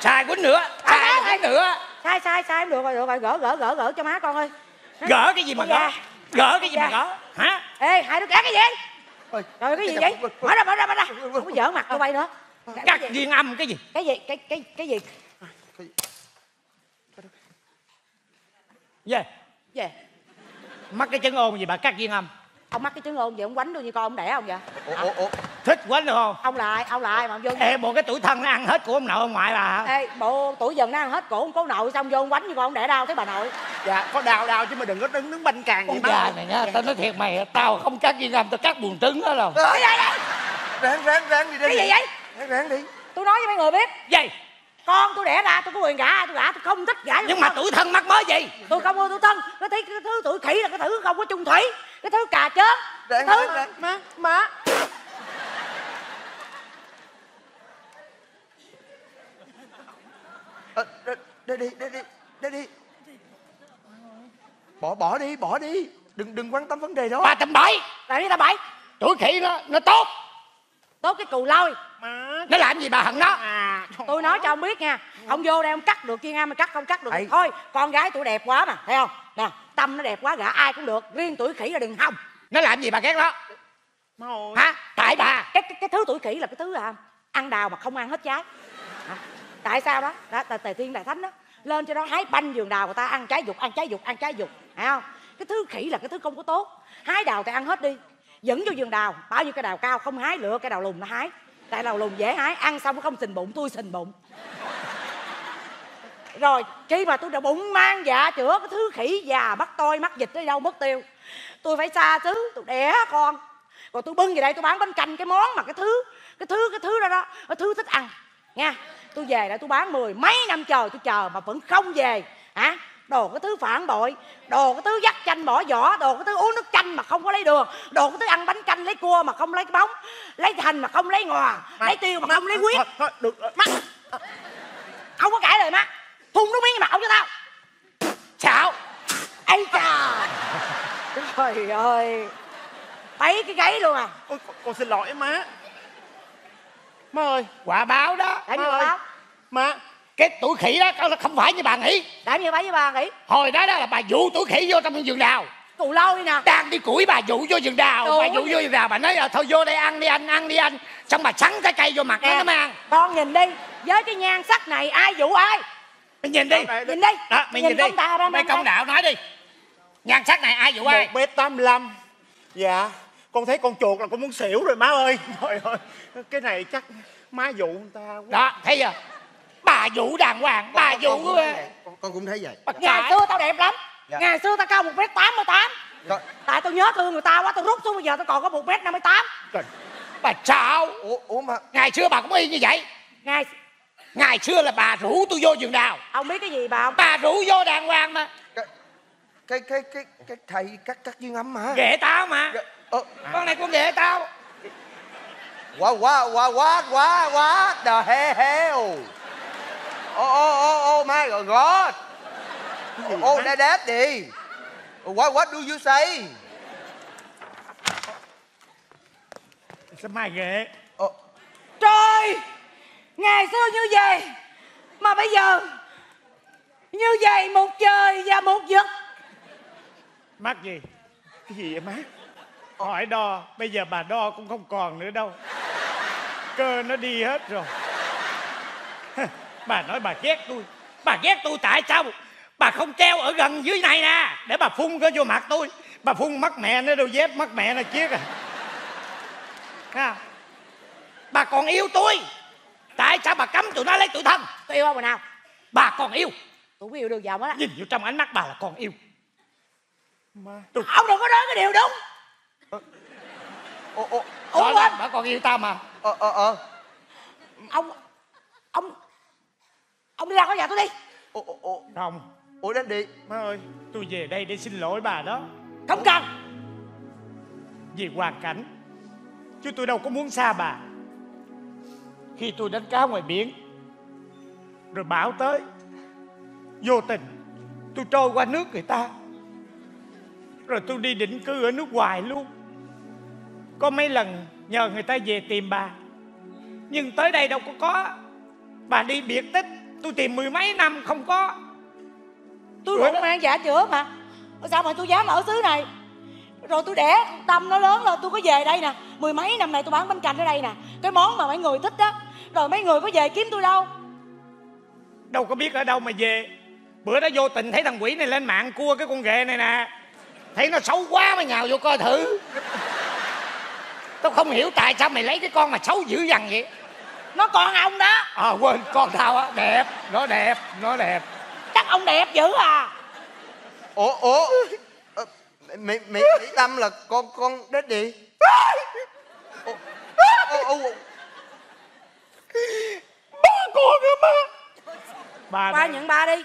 Sai quýnh nữa, sai quýnh nữa. Sai sai sai không được rồi, được rồi, gỡ gỡ gỡ gỡ cho má con ơi. Nó... Gỡ cái gì mà gỡ? Gỡ cái gì mà gỡ? Hả? Ê, hai đứa gã cái gì? Trời ơi, cái gì vậy? Mở ra, mở ra, mở ra. Không có giỡn mặt tụi bay nữa. Cắt viên âm cái gì? Cái gì? Cái cái cái gì? Dạ. Dạ. Mắc cái trứng ôn gì bà cắt viên âm? Ông mắc cái trứng ôn gì ông quánh tôi như con ông đẻ không vậy? Ủa, à. ủa, ủa. Thích quánh được không? Ông lại, ông lại mà ông vô. Ê bộ cái tuổi thân nó ăn hết của ông nội ông ngoại bà hả? Ê bộ tuổi dần nó ăn hết của ông cố nội xong vô ông quánh như con ông đẻ đau thế bà nội. Dạ có đau đau chứ mà đừng có đứng đứng banh càng vậy má. Con già này nha, tao nói thiệt mày, tao không cắt viên âm tao cắt buồn trứng đó đâu. Cái gì đây? Ráng ráng ráng đi đi. Cái gì vậy? Ráng ráng đi. Tôi nói với mấy người biết. Gì? Con tôi đẻ ra tôi có quyền gả, tôi gả tôi không thích gả. Nhưng mà tuổi thân mắc mới gì? Tôi không ưa tuổi thân, cái thứ cái thứ tuổi khỉ là cái thứ không có chung thủy, cái thứ cà chớp, cái thứ má má. má. À, đi đi đi đi đi đi. Bỏ bỏ đi bỏ đi, đừng đừng quan tâm vấn đề đó. Ba tầm bảy, tại đi ta bảy. Tuổi khỉ nó nó tốt. Tốt cái cù lôi má. Nó làm gì bà hận nó à, tôi nói cho ông biết nha. Ông vô đây ông cắt được kiên am mà cắt không cắt được thì thôi. Con gái tuổi đẹp quá mà, thấy không? Nè, tâm nó đẹp quá gả ai cũng được. Riêng tuổi khỉ là đừng hòng. Nó làm gì bà ghét đó? Hả? Tại bà cái, cái cái thứ tuổi khỉ là cái thứ à, ăn đào mà không ăn hết trái à. Tại sao đó? Đó tại Tề Thiên Đại Thánh đó. Lên cho nó hái banh vườn đào người ta ăn trái dục, ăn trái dục, ăn trái dục. Thấy không? Cái thứ khỉ là cái thứ không có tốt. Hái đào thì ăn hết đi, dẫn vô vườn đào, bao nhiêu cái đào cao không hái, lựa cái đào lùn nó hái. Tại đào lùn dễ hái, ăn xong nó không xình bụng, tôi xình bụng. Rồi, khi mà tôi đã bụng mang dạ chữa cái thứ khỉ già bắt tôi mắc dịch đi đâu mất tiêu. Tôi phải xa xứ, tôi đẻ con. Rồi tôi bưng về đây tôi bán bánh canh cái món mà cái thứ, cái thứ, cái thứ đó đó, cái thứ thích ăn. Nha, tôi về lại tôi bán mười mấy năm trời tôi chờ mà vẫn không về. Hả? Đồ cái thứ phản bội, đồ cái thứ dắt chanh bỏ vỏ, đồ cái thứ uống nước chanh mà không có lấy đường, đồ cái thứ ăn bánh canh lấy cua mà không lấy cái bóng, lấy hành mà không lấy ngò, lấy tiêu mà không lấy huyết. Thôi được mắt không có cãi lời má, thun nó miếng vào mặt ông cho tao chạo. Ây chà, trời ơi, bấy cái gáy luôn à. Ôi, con xin lỗi má. Má ơi, quả báo đó má ơi. Má, cái tuổi khỉ đó không phải như bà nghĩ. Đã như phải như bà nghĩ. Hồi đó đó là bà dụ tuổi khỉ vô trong vườn đào. Cù lâu đi nè. Đang đi củi bà dụ vô vườn đào. Đúng. Bà dụ vô vườn đào bà nói là thôi vô đây ăn đi anh, ăn đi anh. Xong bà sắn cái cây vô mặt nó nó mới ăn. Con nhìn đi, với cái nhan sắc này ai dụ ai? Mình nhìn đi. Đấy, nhìn đi. Đó, mình nhìn, nhìn đi. Mấy công đạo nói đi. Nhan sắc này ai dụ ai? một mét tám mươi lăm. Dạ. Con thấy con chuột là con muốn xỉu rồi má ơi. Trời ơi. Cái này chắc Má dụ người ta quá. Đó, thấy chưa? Bà dụ đàng hoàng, con, bà con, dụ con, con, con, con cũng thấy vậy. Ngày xưa tao đẹp lắm. Dạ. Ngày xưa tao cao một mét tám mươi tám. Dạ. Tại tao nhớ thương người ta quá, tao rút xuống bây giờ tao còn có một mét năm mươi tám. Bà sao? Ủa, ủa mà ngày xưa bà cũng y như vậy. Ngày ngày xưa là bà rủ tôi vô trường nào. Ông biết cái gì bà không? Bà rủ vô đàng hoàng mà. Cái cái cái cái, cái thầy cắt cắt duyên âm hả? Ghệ tao mà. Ờ, con này con ghệ tao. Quá quá quá quá quá quá the hell. Ô ô ô ô my god. Ô đá đáp đi. What what do you say? Sao mày ghê? Oh. Trời! Ngày xưa như vậy mà bây giờ như vậy một trời và một vực. Mắc gì? Cái gì vậy má? Hỏi đo, bây giờ bà đo cũng không còn nữa đâu. Cơ nó đi hết rồi. Bà nói bà ghét tôi. Bà ghét tôi tại sao? Bà không treo ở gần dưới này nè để bà phun cái vô mặt tôi. Bà phun mắt mẹ nó đâu dép, mắt mẹ nó chiếc à. À, bà còn yêu tôi. Tại sao bà cấm tụi nó lấy tụi thân? Tôi yêu ông rồi nào? Bà còn yêu. Tôi cũng yêu được giọng á. Nhìn vô trong ánh mắt bà là còn yêu mà. Tôi... Ông đừng có nói cái điều đúng. Ồ, ồ, ồ, bà còn yêu tao mà. Ờ, ờ, ờ. Ông... Ông... Ông đi ra khỏi nhà tôi đi. Ồ, ồ, ồ. Không. Ủa đến đi. Má ơi, tôi về đây để xin lỗi bà đó. Không cần. Vì hoàn cảnh chứ tôi đâu có muốn xa bà. Khi tôi đánh cá ngoài biển rồi bão tới, vô tình tôi trôi qua nước người ta, rồi tôi đi định cư ở nước ngoài luôn. Có mấy lần nhờ người ta về tìm bà, nhưng tới đây đâu có có. Bà đi biệt tích, tôi tìm mười mấy năm không có. Tôi cũng mang giả chữa mà. Sao mà tôi dám ở xứ này? Rồi tôi đẻ, tâm nó lớn rồi tôi có về đây nè. Mười mấy năm này tôi bán bánh canh ở đây nè. Cái món mà mấy người thích đó. Rồi mấy người có về kiếm tôi đâu. Đâu có biết ở đâu mà về. Bữa đó vô tình thấy thằng quỷ này lên mạng cua cái con ghệ này nè. Thấy nó xấu quá mới nhào vô coi thử. Tao không hiểu tại sao mày lấy cái con mà xấu dữ dằn vậy. Nó con ông đó. À quên, con tao á, đẹp. Nó đẹp, nó đẹp. Chắc ông đẹp dữ à. Ủa, ủa mày mày nghĩ Tâm là con con đếch đi. Ô, ô, ô, ô. Ba con hả má? Ba ba nhận ba đi.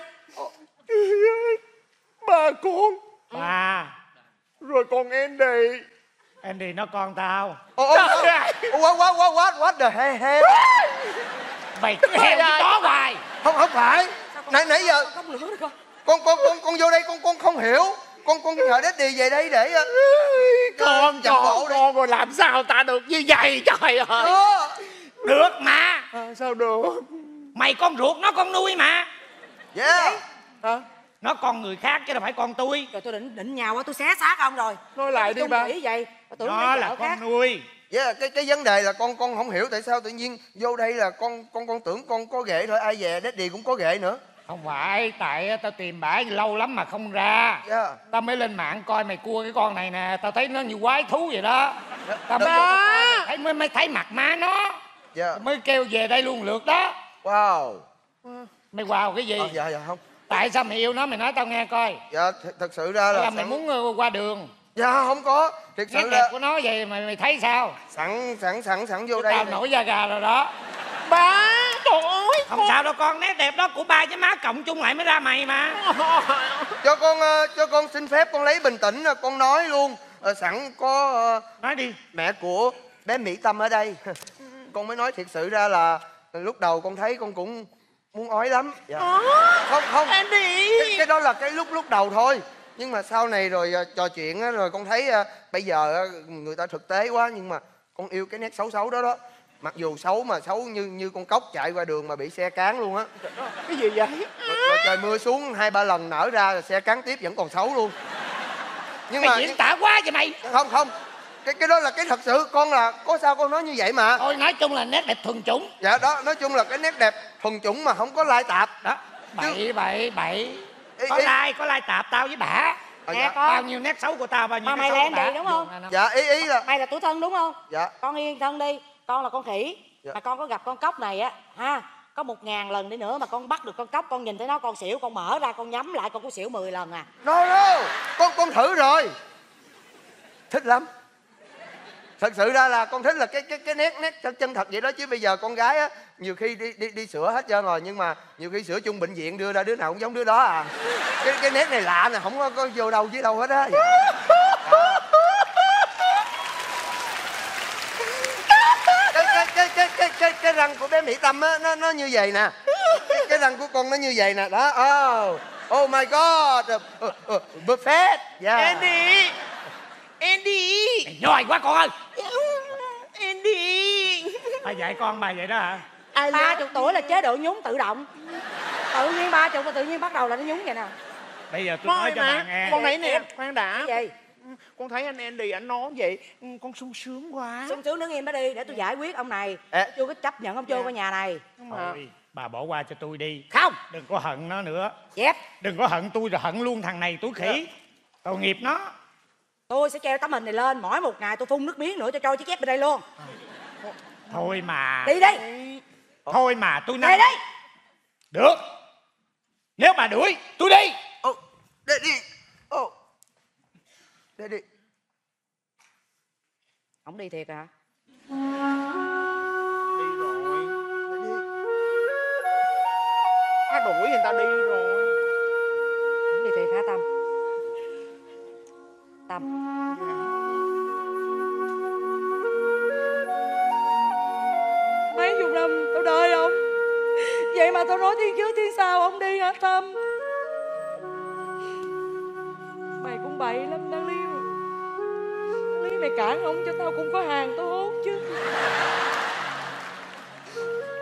Ba con. Ba. Rồi con Andy. Andy nó con tao. Ô, ô, ô. What what what what what the hell hell. Mày heo chó hoài. Không không phải. Nãy nãy giờ con con con con vô đây con con không hiểu. Con con ngờ đếch đi về đây để con chọn con, con rồi làm sao ta được như vậy trời ơi. Được, được mà. À, sao được? Mày con ruột nó con nuôi mà. Dạ. Hả? Nó con người khác chứ đâu phải con tôi. Rồi tôi định định nhào quá tôi xé xác ông rồi. Nói lại đi ba. Nghĩ vậy. Tưởng nó là con khác. Nuôi. Dạ yeah, cái cái vấn đề là con con không hiểu tại sao tự nhiên vô đây là con con con tưởng con có ghệ thôi, ai về đếch đi cũng có ghệ nữa. Không phải, tại tao tìm bả lâu lắm mà không ra. Yeah. Tao mới lên mạng coi mày cua cái con này nè, tao thấy nó như quái thú vậy đó. Tao mới thấy mới, mới thấy mặt má nó. Yeah. Mới kêu về đây luôn lượt đó. Wow. Mày wow cái gì? À, dạ dạ không. Tại sao mày yêu nó, mày nói tao nghe coi. Dạ th thật sự ra là, là mày sẵn... muốn qua đường. Dạ không có. Thiệt sự là... của nó vậy mày mày thấy sao? Sẵn sẵn sẵn sẵn vô chứ đây. Tao này. Nổi da gà rồi đó. Ba trời ơi. Không con... sao đâu con, nét đẹp đó của ba với má cộng chung lại mới ra mày mà. Cho con cho con xin phép con lấy bình tĩnh con nói luôn. Sẵn có nói đi. Mẹ của bé Mỹ Tâm ở đây. Con mới nói thiệt sự ra là lúc đầu con thấy con cũng muốn ói lắm. Dạ. À, không không. Em đi. Cái, cái đó là cái lúc lúc đầu thôi. Nhưng mà sau này rồi trò chuyện rồi con thấy bây giờ người ta thực tế quá, nhưng mà con yêu cái nét xấu xấu đó đó. Mặc dù xấu mà xấu như như con cóc chạy qua đường mà bị xe cán luôn á. Cái gì vậy? Rồi, rồi trời mưa xuống hai ba lần nở ra rồi xe cán tiếp vẫn còn xấu luôn. Nhưng mày mà diễn tả quá vậy mày. Không không. Cái cái đó là cái thật sự con là có sao con nói như vậy mà. Thôi nói chung là nét đẹp thuần chủng. Dạ đó, nói chung là cái nét đẹp thuần chủng mà không có lai tạp đó. Chứ... Bậy bậy bậy. Ý, có ý... lai có lai tạp tao với bả. À, nè dạ. Con bao nhiêu nét xấu của tao bao nhiêu. Mà mày là em vậy đúng không? Dạ ý ý là mày là tuổi thân đúng không? Dạ. Con yên thân đi. Con là con khỉ. dạ. Mà con có gặp con cóc này á ha, có một ngàn lần đi nữa mà con bắt được con cóc, con nhìn thấy nó con xỉu, con mở ra con nhắm lại con cũng xỉu mười lần à. No no, con con thử rồi, thích lắm. Thật sự ra là con thích là cái cái cái nét nét chân thật vậy đó, chứ bây giờ con gái á nhiều khi đi đi đi sửa hết trơn rồi, nhưng mà nhiều khi sửa chung bệnh viện đưa ra đứa nào cũng giống đứa đó à. Cái cái nét này lạ nè, không có, có vô đâu với đâu hết á. Cái cái cái cái cái cái cái răng của bé Mỹ Tâm á nó nó như vậy nè. Cái, cái răng của con nó như vậy nè, đó. Oh. Oh my god. Uh, uh, buffet. Yeah. Andy. Andy. Mày nhoi quá con ơi. Andy. Mày dạy con mày vậy đó hả? ba mươi tuổi là chế độ nhún tự động. Tự nhiên ba mươi và tự nhiên bắt đầu là nó nhún vậy nè. Bây giờ tôi nói cho bà nghe. Con nãy nè, khoan đã. Cái gì? Con thấy anh Andy anh nói vậy, con sung sướng quá. Sung sướng đứng im đó đi, để tôi giải quyết ông này. Chưa có chấp nhận ông chưa qua nhà này. Thôi, bà bỏ qua cho tôi đi. Không. Đừng có hận nó nữa. Dẹp. Đừng có hận tôi rồi hận luôn thằng này túi khỉ. Tội nghiệp nó. Tôi sẽ treo tấm hình này lên, mỗi một ngày tôi phun nước miếng nữa cho trôi chiếc dép bên đây luôn. Thôi mà. Đi đi. Thôi mà tôi nói. Đi đi. Được. Nếu bà đuổi, tôi đi. Ồ, đi đi. Ồ. Đi đi. Không đi thiệt hả? Đi rồi. Đi. Ai đuổi người ta đi rồi. Không đi thiệt hả Tâm? Tâm mấy chục năm tao đợi ông, vậy mà tao nói thiên trước thiên sau ông đi hả Tâm? Mày cũng bậy lắm đáng liêu. Đáng lý mày cản ông cho tao cũng có hàng tao hốt chứ.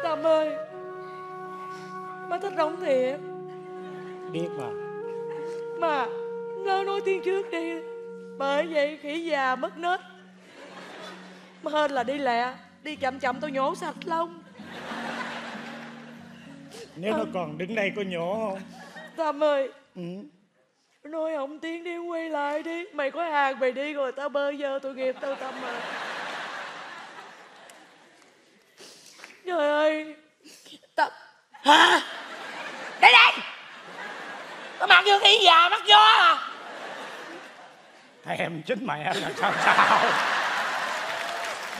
Tâm ơi, má thích ông thiệt. Biết mà. Mà nó nói thiên trước đi, bởi vậy khỉ già mất nết. Mà hên là đi lẹ, đi chậm chậm tôi nhổ sạch lông. Nếu à, nó còn đứng đây có nhổ không? Tâm ơi. Ừ. Nói ông Tiến đi quay lại đi. Mày có hàng mày đi rồi tao bơ vơ tội nghiệp tao Tâm ơi. Trời ơi Tâm. Hả? Đây đây. Có mặt như khỉ già mắc gió à? Thèm chính mẹ là sao sao.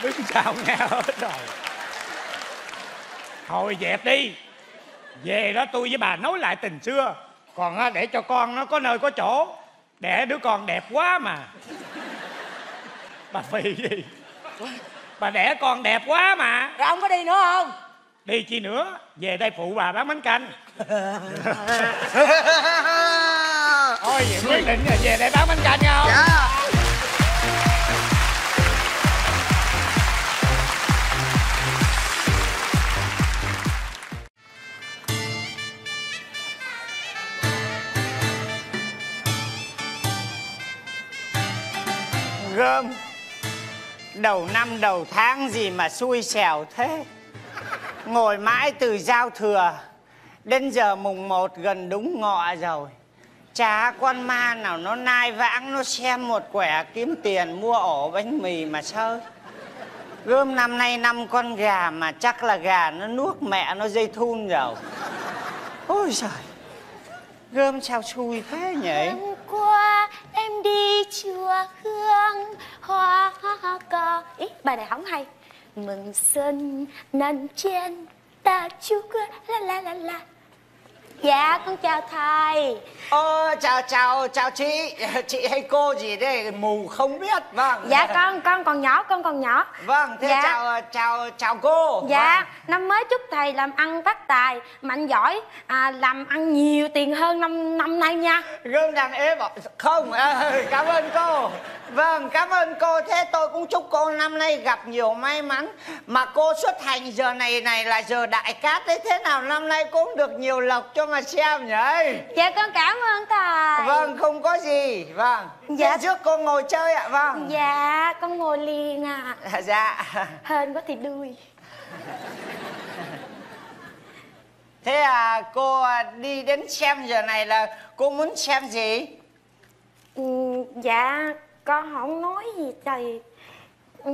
Đứng sao nghe hết rồi. Thôi dẹp đi. Về đó tôi với bà nói lại tình xưa. Còn để cho con nó có nơi có chỗ. Đẻ đứa con đẹp quá mà. Bà phì gì. Bà đẻ con đẹp quá mà. Rồi ông có đi nữa không? Đi chi nữa. Về đây phụ bà bán bánh canh. Thôi vậy quyết định là về đây bán bánh canh không? Dạ. Gớm. Đầu năm đầu tháng gì mà xui xẻo thế. Ngồi mãi từ giao thừa đến giờ mùng một gần đúng ngọ rồi. Chả con ma nào nó nai vãng, nó xem một quẻ kiếm tiền mua ổ bánh mì mà sơ. Gươm năm nay năm con gà mà chắc là gà nó nuốt mẹ nó dây thun rồi. Ôi trời, Gươm sao xui thế nhỉ? Hôm qua em đi chùa Hương hoa cỏ. Ý, bài này không hay. Mừng xuân nằm trên ta chúc la la la la. Dạ con chào thầy. Ô chào chào chào chị, chị hay cô gì đây mù không biết. Vâng. Dạ con con còn nhỏ, con còn nhỏ. Vâng. Thế dạ. chào chào chào cô. Dạ. Vâng. Năm mới chúc thầy làm ăn phát tài, mạnh giỏi, à, làm ăn nhiều tiền hơn năm năm nay nha. Gương đàn ế bỏ không. À, cảm ơn cô. Vâng, cảm ơn cô. Thế tôi cũng chúc cô năm nay gặp nhiều may mắn. Mà cô xuất hành giờ này này là giờ đại cát đấy, thế nào năm nay cũng được nhiều lộc cho mà xem nhỉ? Dạ con cảm ơn thầy. Vâng, không có gì. Vâng. Dạ trước cô ngồi chơi ạ. Vâng. Dạ con ngồi liền ạ. À. Dạ. Hên quá thì đuôi. Thế à, cô đi đến xem giờ này là cô muốn xem gì? Ừ, dạ con không nói gì thầy. Ừ.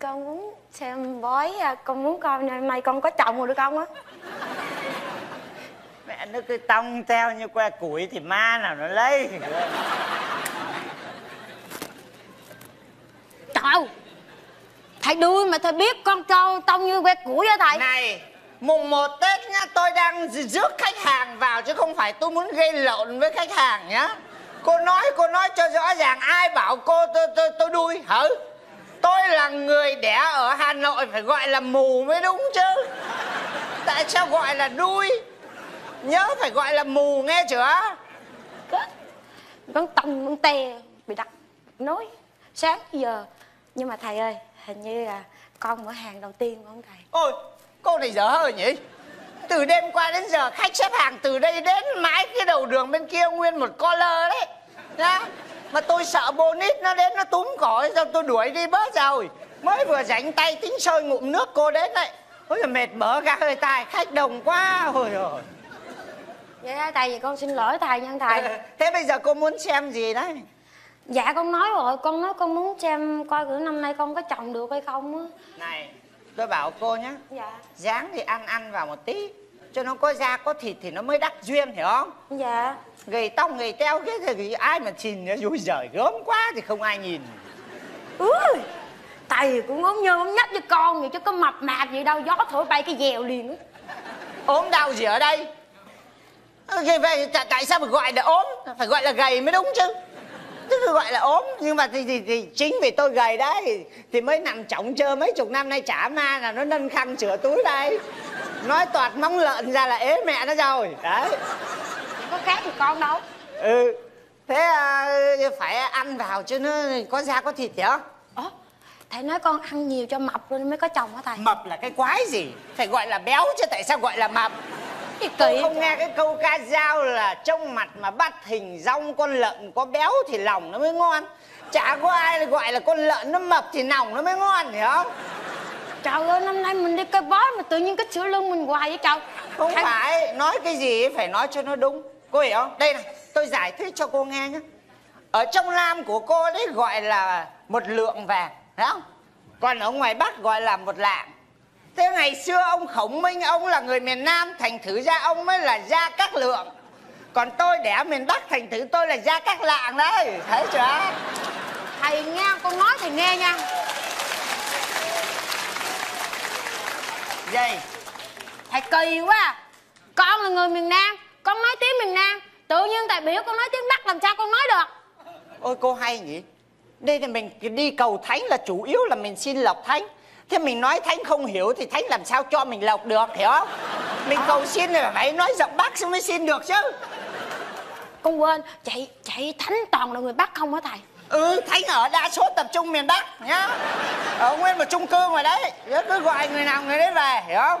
Con muốn xem bói, con muốn coi này mày con có chồng rồi được không á? Mẹ nó cứ tông theo như que củi thì ma nào nó lấy. Trời, thầy đưa mà thầy biết con trâu tông như que củi đó thầy. Này, mùng một Tết nhá, tôi đang rước khách hàng vào chứ không phải tôi muốn gây lộn với khách hàng nhá. Cô nói, cô nói cho rõ ràng, ai bảo cô tôi tôi tôi đuôi hả? Tôi là người đẻ ở Hà Nội phải gọi là mù mới đúng chứ. Tại sao gọi là đuôi? Nhớ phải gọi là mù nghe chưa? Con tông con tè bị đặt nói sáng giờ. Nhưng mà thầy ơi, hình như là con mở hàng đầu tiên phải không thầy? Ôi, cô này dở hơi nhỉ? Từ đêm qua đến giờ khách xếp hàng từ đây đến mãi cái đầu đường bên kia nguyên một co lơ đấy. Nha. Mà tôi sợ bonit nó đến nó túm cỏ sao tôi đuổi đi bớt rồi. Mới vừa rảnh tay tính sôi ngụm nước cô đến đấy. Ôi là mệt mỡ ra hơi tài, khách đông quá. Ôi rồi. Vậy đó, tại vì con xin lỗi thầy nha thầy. Ừ, thế bây giờ cô muốn xem gì đấy? Dạ con nói rồi, con nói con muốn xem coi thử năm nay con có chồng được hay không á. Này, tôi bảo cô nhá. Dạ. Dáng thì ăn ăn vào một tí cho nó có da có thịt thì nó mới đắc duyên, hiểu không? Dạ. Gầy tóc gầy teo cái thì ai mà nhìn nó dối giời gớm quá thì không ai nhìn. Ui, thầy cũng ốm nhơ ốm nhách cho con vậy chứ có mập mạp vậy đâu, gió thổi bay cái dèo liền. Ốm đau gì ở đây? Vậy tại sao phải gọi là ốm, phải gọi là gầy mới đúng chứ. Tức là gọi là ốm, nhưng mà thì, thì, thì chính vì tôi gầy đấy thì mới nằm chỏng chơ mấy chục năm nay, chả ma là nó nâng khăn chữa túi đây. Nói toạt móng lợn ra là ế mẹ nó rồi. Đấy. Có khác thì con đâu. Ừ. Thế à, phải ăn vào chứ nó có da có thịt hiểu không? Ủa? Thầy nói con ăn nhiều cho mập luôn mới có chồng hả thầy? Mập là cái quái gì? Phải gọi là béo chứ tại sao gọi là mập? Cái tôi không nghe cái câu ca dao là trong mặt mà bắt hình dong con lợn có béo thì lòng nó mới ngon. Chả có ai gọi là con lợn nó mập thì lòng nó mới ngon, hiểu không? Trời ơi, năm nay mình đi coi bói mà tự nhiên cái sữa lưng mình hoài vậy chồng. Không thầy... phải, nói cái gì phải nói cho nó đúng. Cô hiểu không? Đây này, tôi giải thích cho cô nghe nhé. Ở trong Nam của cô đấy gọi là một lượng vàng, thấy không? Còn ở ngoài Bắc gọi là một lạng. Thế ngày xưa ông Khổng Minh, ông là người miền Nam, thành thử ra ông mới là Gia Các Lượng. Còn tôi đẻ miền Bắc, thành thử tôi là Gia Các Lạng đấy. Thấy chưa? Thầy nghe, con nói thầy nghe nha. Gì? Thầy kỳ quá. Con là người miền Nam, con nói tiếng miền Nam. Tự nhiên thầy biểu con nói tiếng Bắc làm sao con nói được. Ôi cô hay nhỉ. Đây là mình đi cầu thánh là chủ yếu là mình xin lộc thánh. Thế mình nói thánh không hiểu thì thánh làm sao cho mình lộc được, hiểu không? Mình cầu xin là phải nói giọng Bắc mới xin được chứ. Con quên, chạy chạy thánh toàn là người Bắc không hả thầy? Ừ, thánh ở đa số tập trung miền Bắc nhá. Ở nguyên một chung cư mà đấy, cứ gọi người nào người đấy về, hiểu không?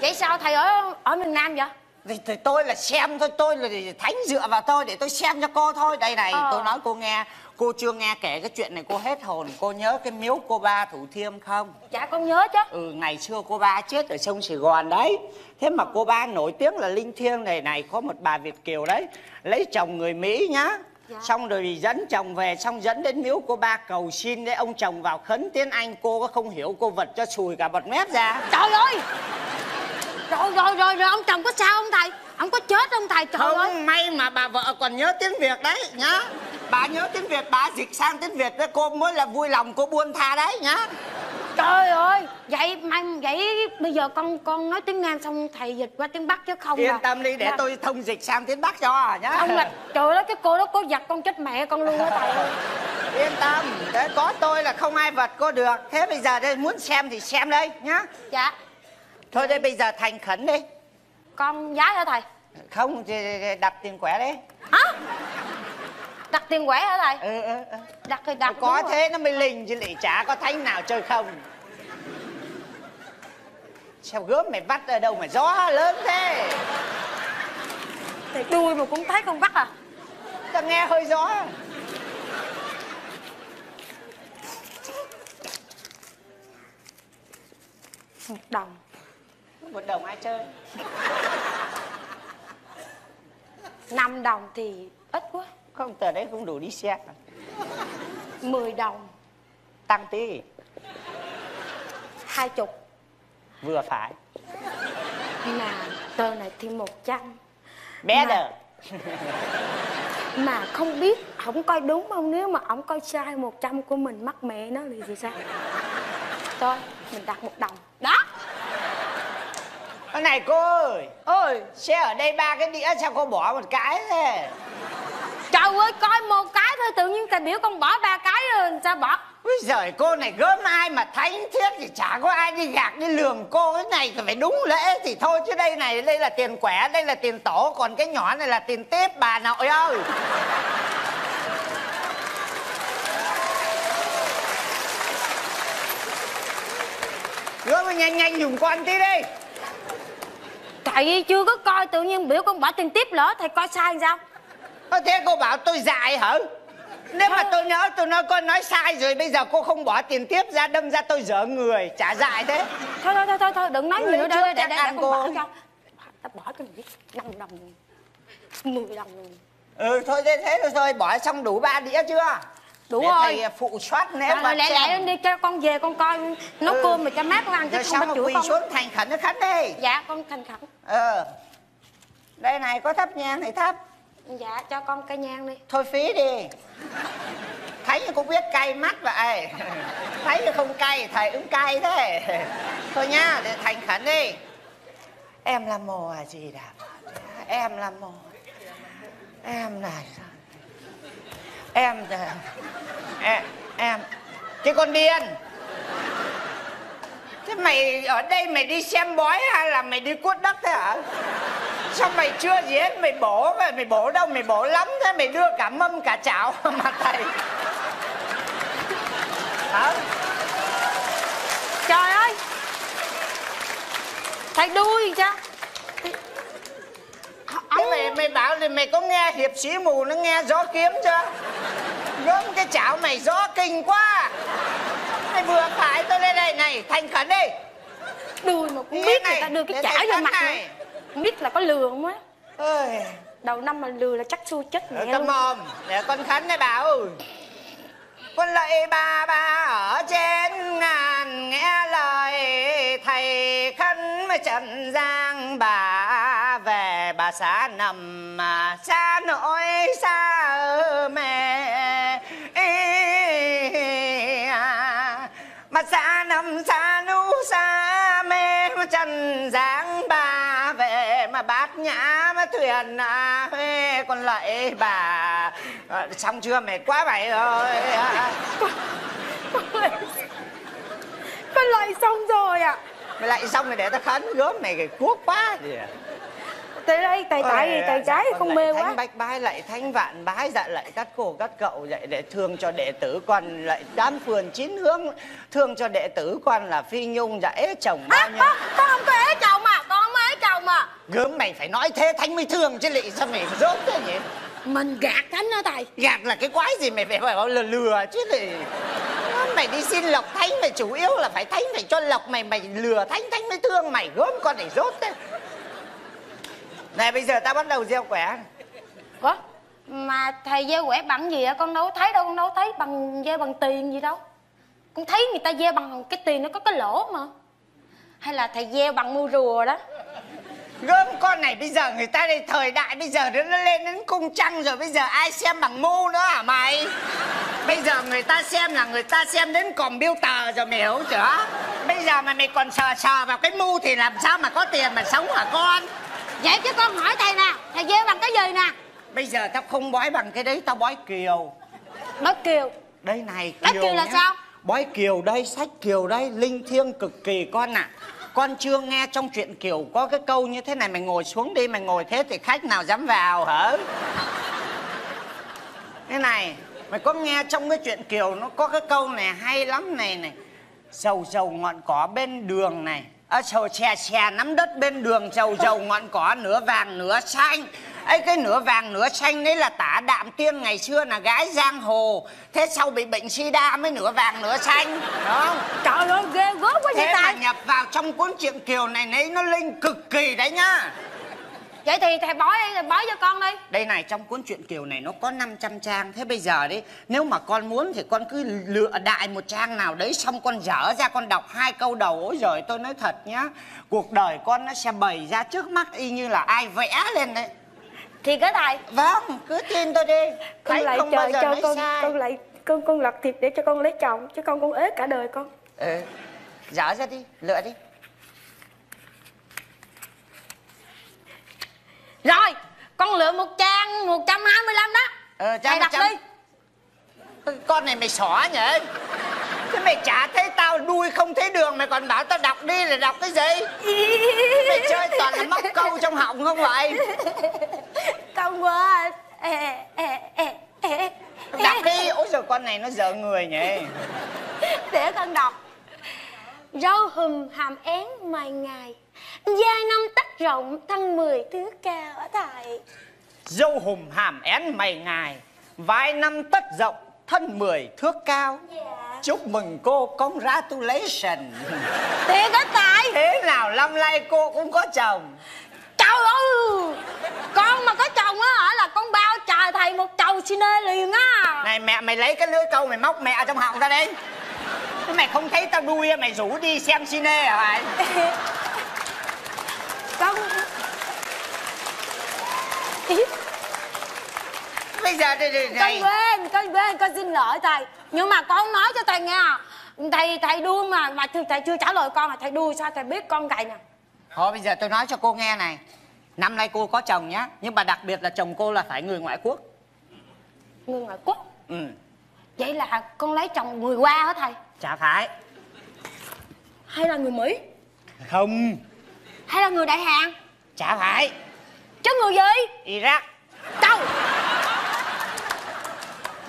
Vậy sao thầy ở ở miền Nam vậy? Thì, thì tôi là xem thôi, tôi là thánh dựa vào tôi để tôi xem cho cô thôi. Đây này, ờ. tôi nói cô nghe. Cô chưa nghe kể cái chuyện này cô hết hồn. Cô nhớ cái miếu cô ba Thủ Thiêm không? Dạ con nhớ chứ. Ừ, ngày xưa cô ba chết ở sông Sài Gòn đấy. Thế mà cô ba nổi tiếng là linh thiêng này này. Có một bà Việt kiều đấy, lấy chồng người Mỹ nhá. Dạ. Xong rồi dẫn chồng về, xong dẫn đến miếu cô ba cầu xin đấy. Ông chồng vào khấn tiếng Anh, cô có không hiểu cô vật cho sùi cả bọt mép ra. Trời ơi. Rồi, rồi, rồi, rồi, ông chồng có sao không thầy? Ông có chết không thầy? Trời không, ơi. May mà bà vợ còn nhớ tiếng Việt đấy nhá. Bà nhớ tiếng Việt, bà dịch sang tiếng Việt với cô mới là vui lòng, cô buông tha đấy nhá. Trời ơi, vậy may vậy bây giờ con con nói tiếng Nam xong thầy dịch qua tiếng Bắc chứ không Yên là... tâm đi, để là... tôi thông dịch sang tiếng Bắc cho nhá. Không là, trời ơi, cái cô đó cô giặt con chết mẹ con luôn á thầy ơi. Yên tâm, để có tôi là không ai vật cô được. Thế bây giờ đây muốn xem thì xem đây nhá. Dạ. Thôi đây bây giờ thành khẩn đi. Con giá hả thầy? Không, đặt tiền quẻ đi. Hả? Đặt tiền quẻ hả thầy? Ừ, ừ, ừ. Đặt thì đặt. Có thế rồi. Nó mới linh chứ lại chả có thánh nào chơi không. Sao gớm mày bắt ở đâu mà gió lớn thế? Thầy đuôi mà cũng thấy không bắt à? Tao nghe hơi gió. Một đồng. Một đồng ai chơi? Năm đồng thì ít quá. Không, tờ đấy không đủ đi xe. Mười đồng. Tăng tí. hai chục. Vừa phải. Mà tờ này thì một trăm. Bé mà... mà không biết ổng coi đúng không, nếu mà ổng coi sai một trăm của mình mắc mẹ nó thì gì sao. Thôi mình đặt một đồng đó. Này cô ơi. Ơi. Xe ở đây ba cái đĩa sao cô bỏ một cái thế? Trời ơi, coi một cái thôi tự nhiên tài biểu con bỏ ba cái rồi sao bỏ. Úi giời, cô này gớm ai mà thánh thiết thì chả có ai đi gạt đi lường cô. Cái này phải đúng lễ thì thôi chứ đây này, đây là tiền quẻ, đây là tiền tổ, còn cái nhỏ này là tiền tiếp bà nội ơi. Gớm mà nhanh nhanh dùm con tí đi. Thầy chưa có coi tự nhiên biểu con bỏ tiền tiếp lỡ, thầy coi sai sao? Có thế cô bảo tôi dại hả? Nếu mà tôi nhớ tôi nói con nói sai rồi, bây giờ cô không bỏ tiền tiếp ra đâm ra tôi dở người, chả dại thế. Thôi thôi thôi thôi đừng nói nhiều nữa đây, để để con bỏ cho. Ta bỏ cho mình năm đồng, mười đồng. Ừ thôi thế thế thôi, bỏ xong đủ ba đĩa chưa? Đủ để rồi. Thầy phụ soát ném vào lẹ lẹ đi cho con về con coi nấu ừ. cơm mà cho mát con ăn chứ rồi không bắt chửi con. Sao xuống thành khẩn cho khách đi. Dạ con thành khẩn. Ờ. Đây này có thắp nhang thầy thắp. Dạ cho con cây nhang đi. Thôi phí đi. Thấy cũng biết cay mắt vậy. Thấy thì không cay thầy ứng cay thế. Thôi nhá, để thành khẩn đi. Em là mồ à gì đã. Em là mồ. Em là em là em, em cái con điên. Thế mày ở đây mày đi xem bói hay là mày đi cuốt đất thế hả? Sao mày chưa gì hết, mày bổ, mày, mày bổ đâu, mày bổ lắm thế, mày đưa cả mâm cả chảo mà thầy. Hả? Trời ơi! Thầy đuôi cha. Thế mày, mày bảo thì mày có nghe hiệp sĩ mù nó nghe gió kiếm chưa? Gớm cái chảo mày gió kinh quá. Mày vừa phải tôi lên đây này, thành khẩn đi. Đuôi mà cũng biết này, người ta đưa cái chảo vào mặt này. Nữa. Không biết là có lừa không á. Đầu năm mà lừa là chắc xui chết mẹ luôn. Mồm, để con khấn đây bà ơi. Con lạy ba ba ở trên ngàn, nghe lời thầy khấn mà trần giang bà về bà xã nằm mà xa nỗi xa mẹ. Mà xa nằm xa nú xa mẹ mà trần giang bà mà bát nhã mà thuyền à, ê, con lạy bà à, xong chưa mệt quá vậy rồi à. con, con, con lạy xong rồi ạ. À. Mày lạy xong rồi để ta khấn gớm mày cái cuốc quá gì à? Tới đây tay trái tay trái không mê thánh quá. Bạch bái lạy thánh vạn bái dạ lạy các cô các cậu dạy để thương cho đệ tử con lạy đám phường chín hướng thương cho đệ tử con là Phi Nhung dạ ế chồng bao nhiêu. À, con, con không có ế chồng à, con không ế chồng à. Gớm mày phải nói thế thánh mới thương chứ lị sao mày rốt thế nhỉ? Mình gạt thánh đó thầy. Gạt là cái quái gì mày phải bảo là lừa chứ lị. Mày đi xin lộc thánh mày chủ yếu là phải thánh phải cho lộc mày, mày lừa thánh thánh mới thương mày, gớm con này rốt thế. Này bây giờ ta bắt đầu gieo quẻ. Ủa? Mà thầy gieo quẻ bằng gì vậy? Con đâu thấy đâu, con đâu thấy bằng gieo bằng tiền gì đâu. Con thấy người ta gieo bằng cái tiền nó có cái lỗ mà. Hay là thầy gieo bằng mua rùa đó. Gớm con này bây giờ người ta đây thời đại bây giờ nó lên đến cung trăng rồi, bây giờ ai xem bằng mu nữa hả mày? Bây giờ người ta xem là người ta xem đến computer rồi mày hiểu chưa? Bây giờ mà mày còn sờ sờ vào cái mu thì làm sao mà có tiền mà sống hả con? Vậy chứ con hỏi thầy nè, thầy gieo bằng cái gì nè? Bây giờ tao không bói bằng cái đấy, tao bói kiều. Bói kiều? Đây này, kiều. Bói kiều là nhá. Sao? Bói kiều đây, sách kiều đây, linh thiêng cực kỳ con ạ. À. Con chưa nghe trong chuyện kiều có cái câu như thế này, mày ngồi xuống đi, mày ngồi thế thì khách nào dám vào hả? Thế này, mày có nghe trong cái chuyện kiều nó có cái câu này hay lắm này này. Sầu sầu ngọn cỏ bên đường này. À, sầu xè xè nắm đất bên đường, sầu dầu ngọn cỏ nửa vàng nửa xanh. Ấy cái nửa vàng nửa xanh đấy là Tả Đạm Tiên ngày xưa là gái giang hồ, thế sau bị bệnh sida mới nửa vàng nửa xanh đó. Trời ơi ghê gớm quá vậy. Thế tài mà nhập vào trong cuốn truyện kiều này nấy nó linh cực kỳ đấy nhá. Vậy thì thầy bói đi, bói cho con đi. Đây này, trong cuốn truyện Kiều này nó có năm trăm trang. Thế bây giờ đấy, nếu mà con muốn thì con cứ lựa đại một trang nào đấy, xong con dở ra con đọc hai câu đầu. Ôi giời, tôi nói thật nhá, cuộc đời con nó sẽ bày ra trước mắt y như là ai vẽ lên đấy. Thì cái thầy. Vâng, cứ tin tôi đi. Con lại trời cho con, con lại con con lật thiệp để cho con lấy chồng, chứ con con ế cả đời con. Ừ, dở ra đi, lựa đi. Rồi, con lựa một trang một trăm hai mươi lăm đó. Ờ, trang mày đọc đi. Con này mày xỏ nhỉ? Thế mày chả thấy tao đuôi không thấy đường, mày còn bảo tao đọc đi là đọc cái gì? Mày chơi toàn là móc câu trong họng không vậy? Không quên. Đọc đi, ôi giời con này nó dở người nhỉ. Để con đọc. Râu hùm hàm én mày ngày, da năm tấc rộng thân mười thứ cao ở tại. Dâu hùm hàm én mày ngài, vai năm tấc rộng thân mười thước cao. Dạ. Chúc mừng cô congratulation. Thế có tài. Thế nào năm nay cô cũng có chồng. Trời ơi, con mà có chồng á là con bao trời thầy một chầu xin liền á. Này mẹ mày lấy cái lưỡi câu mày móc mẹ trong họng ra đây. Mày không thấy tao đuôi mày rủ đi xem cine hả mày? Con... Bây giờ đây, đây, đây. Con quên, con quên, con xin lỗi thầy. Nhưng mà con nói cho thầy nghe, Thầy thầy đuôi mà, mà thầy chưa trả lời con mà thầy đuôi sao thầy biết con gầy nè. Thôi bây giờ tôi nói cho cô nghe này. Năm nay cô có chồng nhá, nhưng mà đặc biệt là chồng cô là phải người ngoại quốc. Người ngoại quốc? Ừ. Vậy là con lấy chồng người qua hả thầy? Chả phải. Hay là người Mỹ? Không. Hay là người Đại Hàn? Chả phải. Chứ người gì? Iraq. Đâu?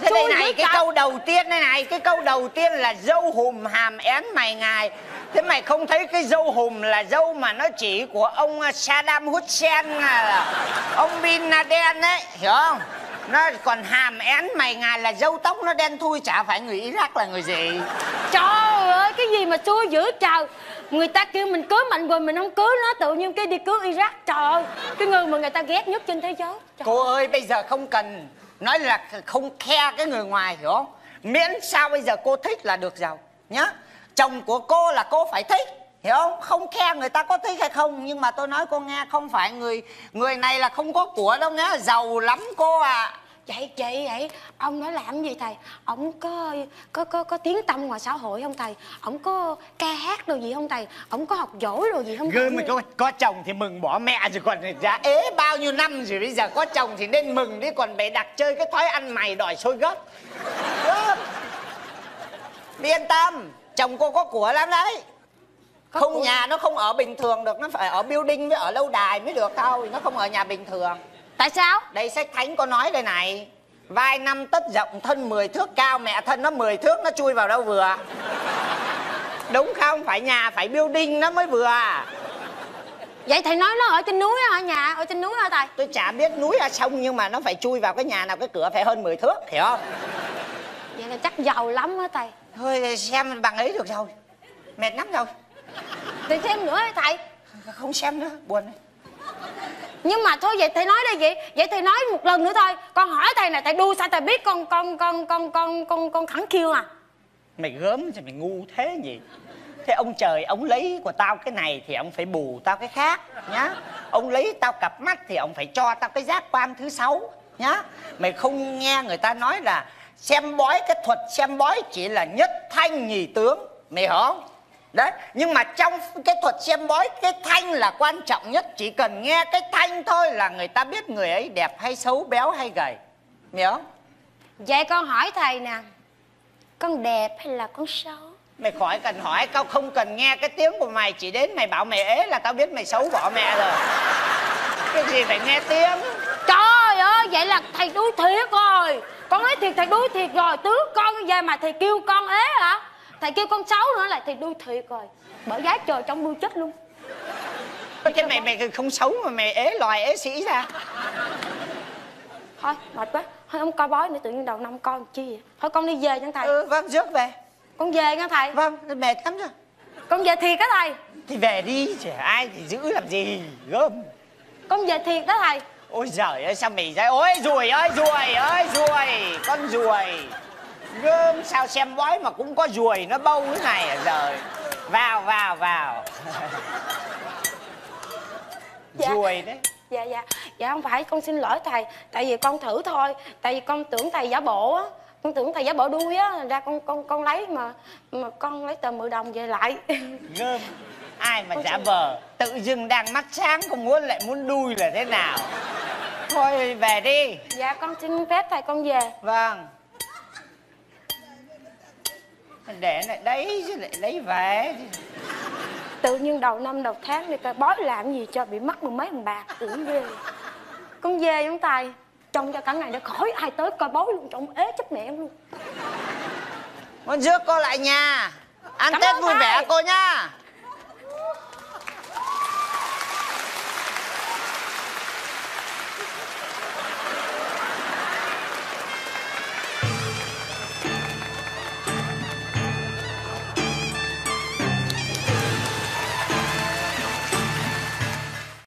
Thế đây này, cái câu đầu tiên này này, cái câu đầu tiên là dâu hùm hàm én mày ngài. Thế mày không thấy cái dâu hùm là dâu mà nó chỉ của ông Saddam Hussein, ông Bin Laden ấy, hiểu không? Nó còn hàm én mày ngài là dâu tóc nó đen thui, chả phải người Iraq là người gì. Trời ơi, cái gì mà xui dữ trời. Người ta kêu mình cưới mạnh rồi mình không cưới nó, tự nhiên cái đi cưới Iraq. Trời ơi, cái người mà người ta ghét nhất trên thế giới. Trời cô ơi, bây giờ không cần nói là không khe cái người ngoài, hiểu không? Miễn sao bây giờ cô thích là được giàu nhá. Chồng của cô là cô phải thích, hiểu không? Không khe người ta có thích hay không. Nhưng mà tôi nói cô nghe, không phải người người này là không có của đâu nhá. Giàu lắm cô à. Vậy chị vậy, ông nói làm gì thầy? Ông có có có có tiếng tăm ngoài xã hội không thầy? Ông có ca hát đồ gì không thầy? Ông có học giỏi đồ gì không thầy? Gương mà có, có chồng thì mừng bỏ mẹ rồi, còn đã ế bao nhiêu năm rồi, bây giờ có chồng thì nên mừng đi, còn bày đặt chơi cái thói ăn mày đòi xôi gấc. Yên tâm, chồng cô có của lắm đấy. Có không của... nhà nó không ở bình thường được, nó phải ở building với ở lâu đài mới được thôi, nó không ở nhà bình thường. Tại sao? Đây sách thánh có nói đây này. Vai năm tấc rộng thân mười thước cao, mẹ thân nó mười thước nó chui vào đâu vừa. Đúng không? Phải nhà phải building nó mới vừa. Vậy thầy nói nó ở trên núi hả nhà? Ở trên núi hả thầy? Tôi chả biết núi hay sông, nhưng mà nó phải chui vào cái nhà nào cái cửa phải hơn mười thước, hiểu không? Vậy là chắc giàu lắm hả thầy? Thôi xem bằng ấy được rồi. Mệt lắm rồi. Thì xem nữa hả thầy? Không xem nữa, buồn. Nhưng mà thôi vậy thầy nói đây vậy, vậy thầy nói một lần nữa thôi. Con hỏi thầy này, thầy đu sao thầy biết con con con con con con con khẳng khiu à? Mày gớm thì mày ngu thế gì? Thế ông trời ông lấy của tao cái này thì ông phải bù tao cái khác nhá. Ông lấy tao cặp mắt thì ông phải cho tao cái giác quan thứ sáu nhá. Mày không nghe người ta nói là xem bói, cái thuật xem bói chỉ là nhất thanh nhì tướng, mày hiểu không? Đấy, nhưng mà trong cái thuật xem bói, cái thanh là quan trọng nhất. Chỉ cần nghe cái thanh thôi là người ta biết người ấy đẹp hay xấu, béo hay gầy, hiểu không? Vậy con hỏi thầy nè, con đẹp hay là con xấu? Mày khỏi cần hỏi, tao không cần nghe cái tiếng của mày. Chỉ đến mày bảo mày ế là tao biết mày xấu bỏ mẹ rồi. Cái gì phải nghe tiếng? Trời ơi, vậy là thầy đuối thiệt rồi. Con nói thiệt, thầy đuối thiệt rồi. Tướng con về mà thầy kêu con ế hả? Thầy kêu con xấu nữa là thầy đuôi thiệt rồi. Bởi giá trời trong đuôi chết luôn. Cái mày mày không xấu mà mày ế loài ế sĩ ra. Thôi mệt quá, thôi ông coi bói nữa, tự nhiên đầu năm con chi vậy. Thôi con đi về nha thầy. Ừ vâng, rước về. Con về nha thầy. Vâng, mệt lắm rồi. Con về thiệt á thầy. Thì về đi, trẻ ai thì giữ làm gì, gớm. Con về thiệt đó thầy. Ôi giời ơi, sao mày ra? Ôi ruồi ơi, ruồi ơi, ruồi. Con ruồi gớm sao xem bói mà cũng có ruồi nó bâu thế này à trời. Vào, vào, vào. Dạ. Ruồi đấy. Dạ, dạ. Dạ không phải, con xin lỗi thầy. Tại vì con thử thôi. Tại vì con tưởng thầy giả bộ á. Con tưởng thầy giả bộ đuôi á. Ra con con con lấy mà mà con lấy tờ mười đồng về lại. Gớm. Ai mà giả vờ, tự dưng đang mắt sáng không muốn lại muốn đuôi là thế nào? Thôi về đi. Dạ con xin phép thầy, con về. Vâng. Để lại đấy chứ lại lấy về. Tự nhiên đầu năm đầu tháng đi coi bói làm gì cho bị mất mười mấy thằng bạc. Tưởng ghê. Con về không thầy? Trông cho cả ngày để khỏi ai tới coi bói luôn, trông ế chết mẹ em luôn. Con rước cô lại nhà. Ăn Tết vui vẻ cô nha.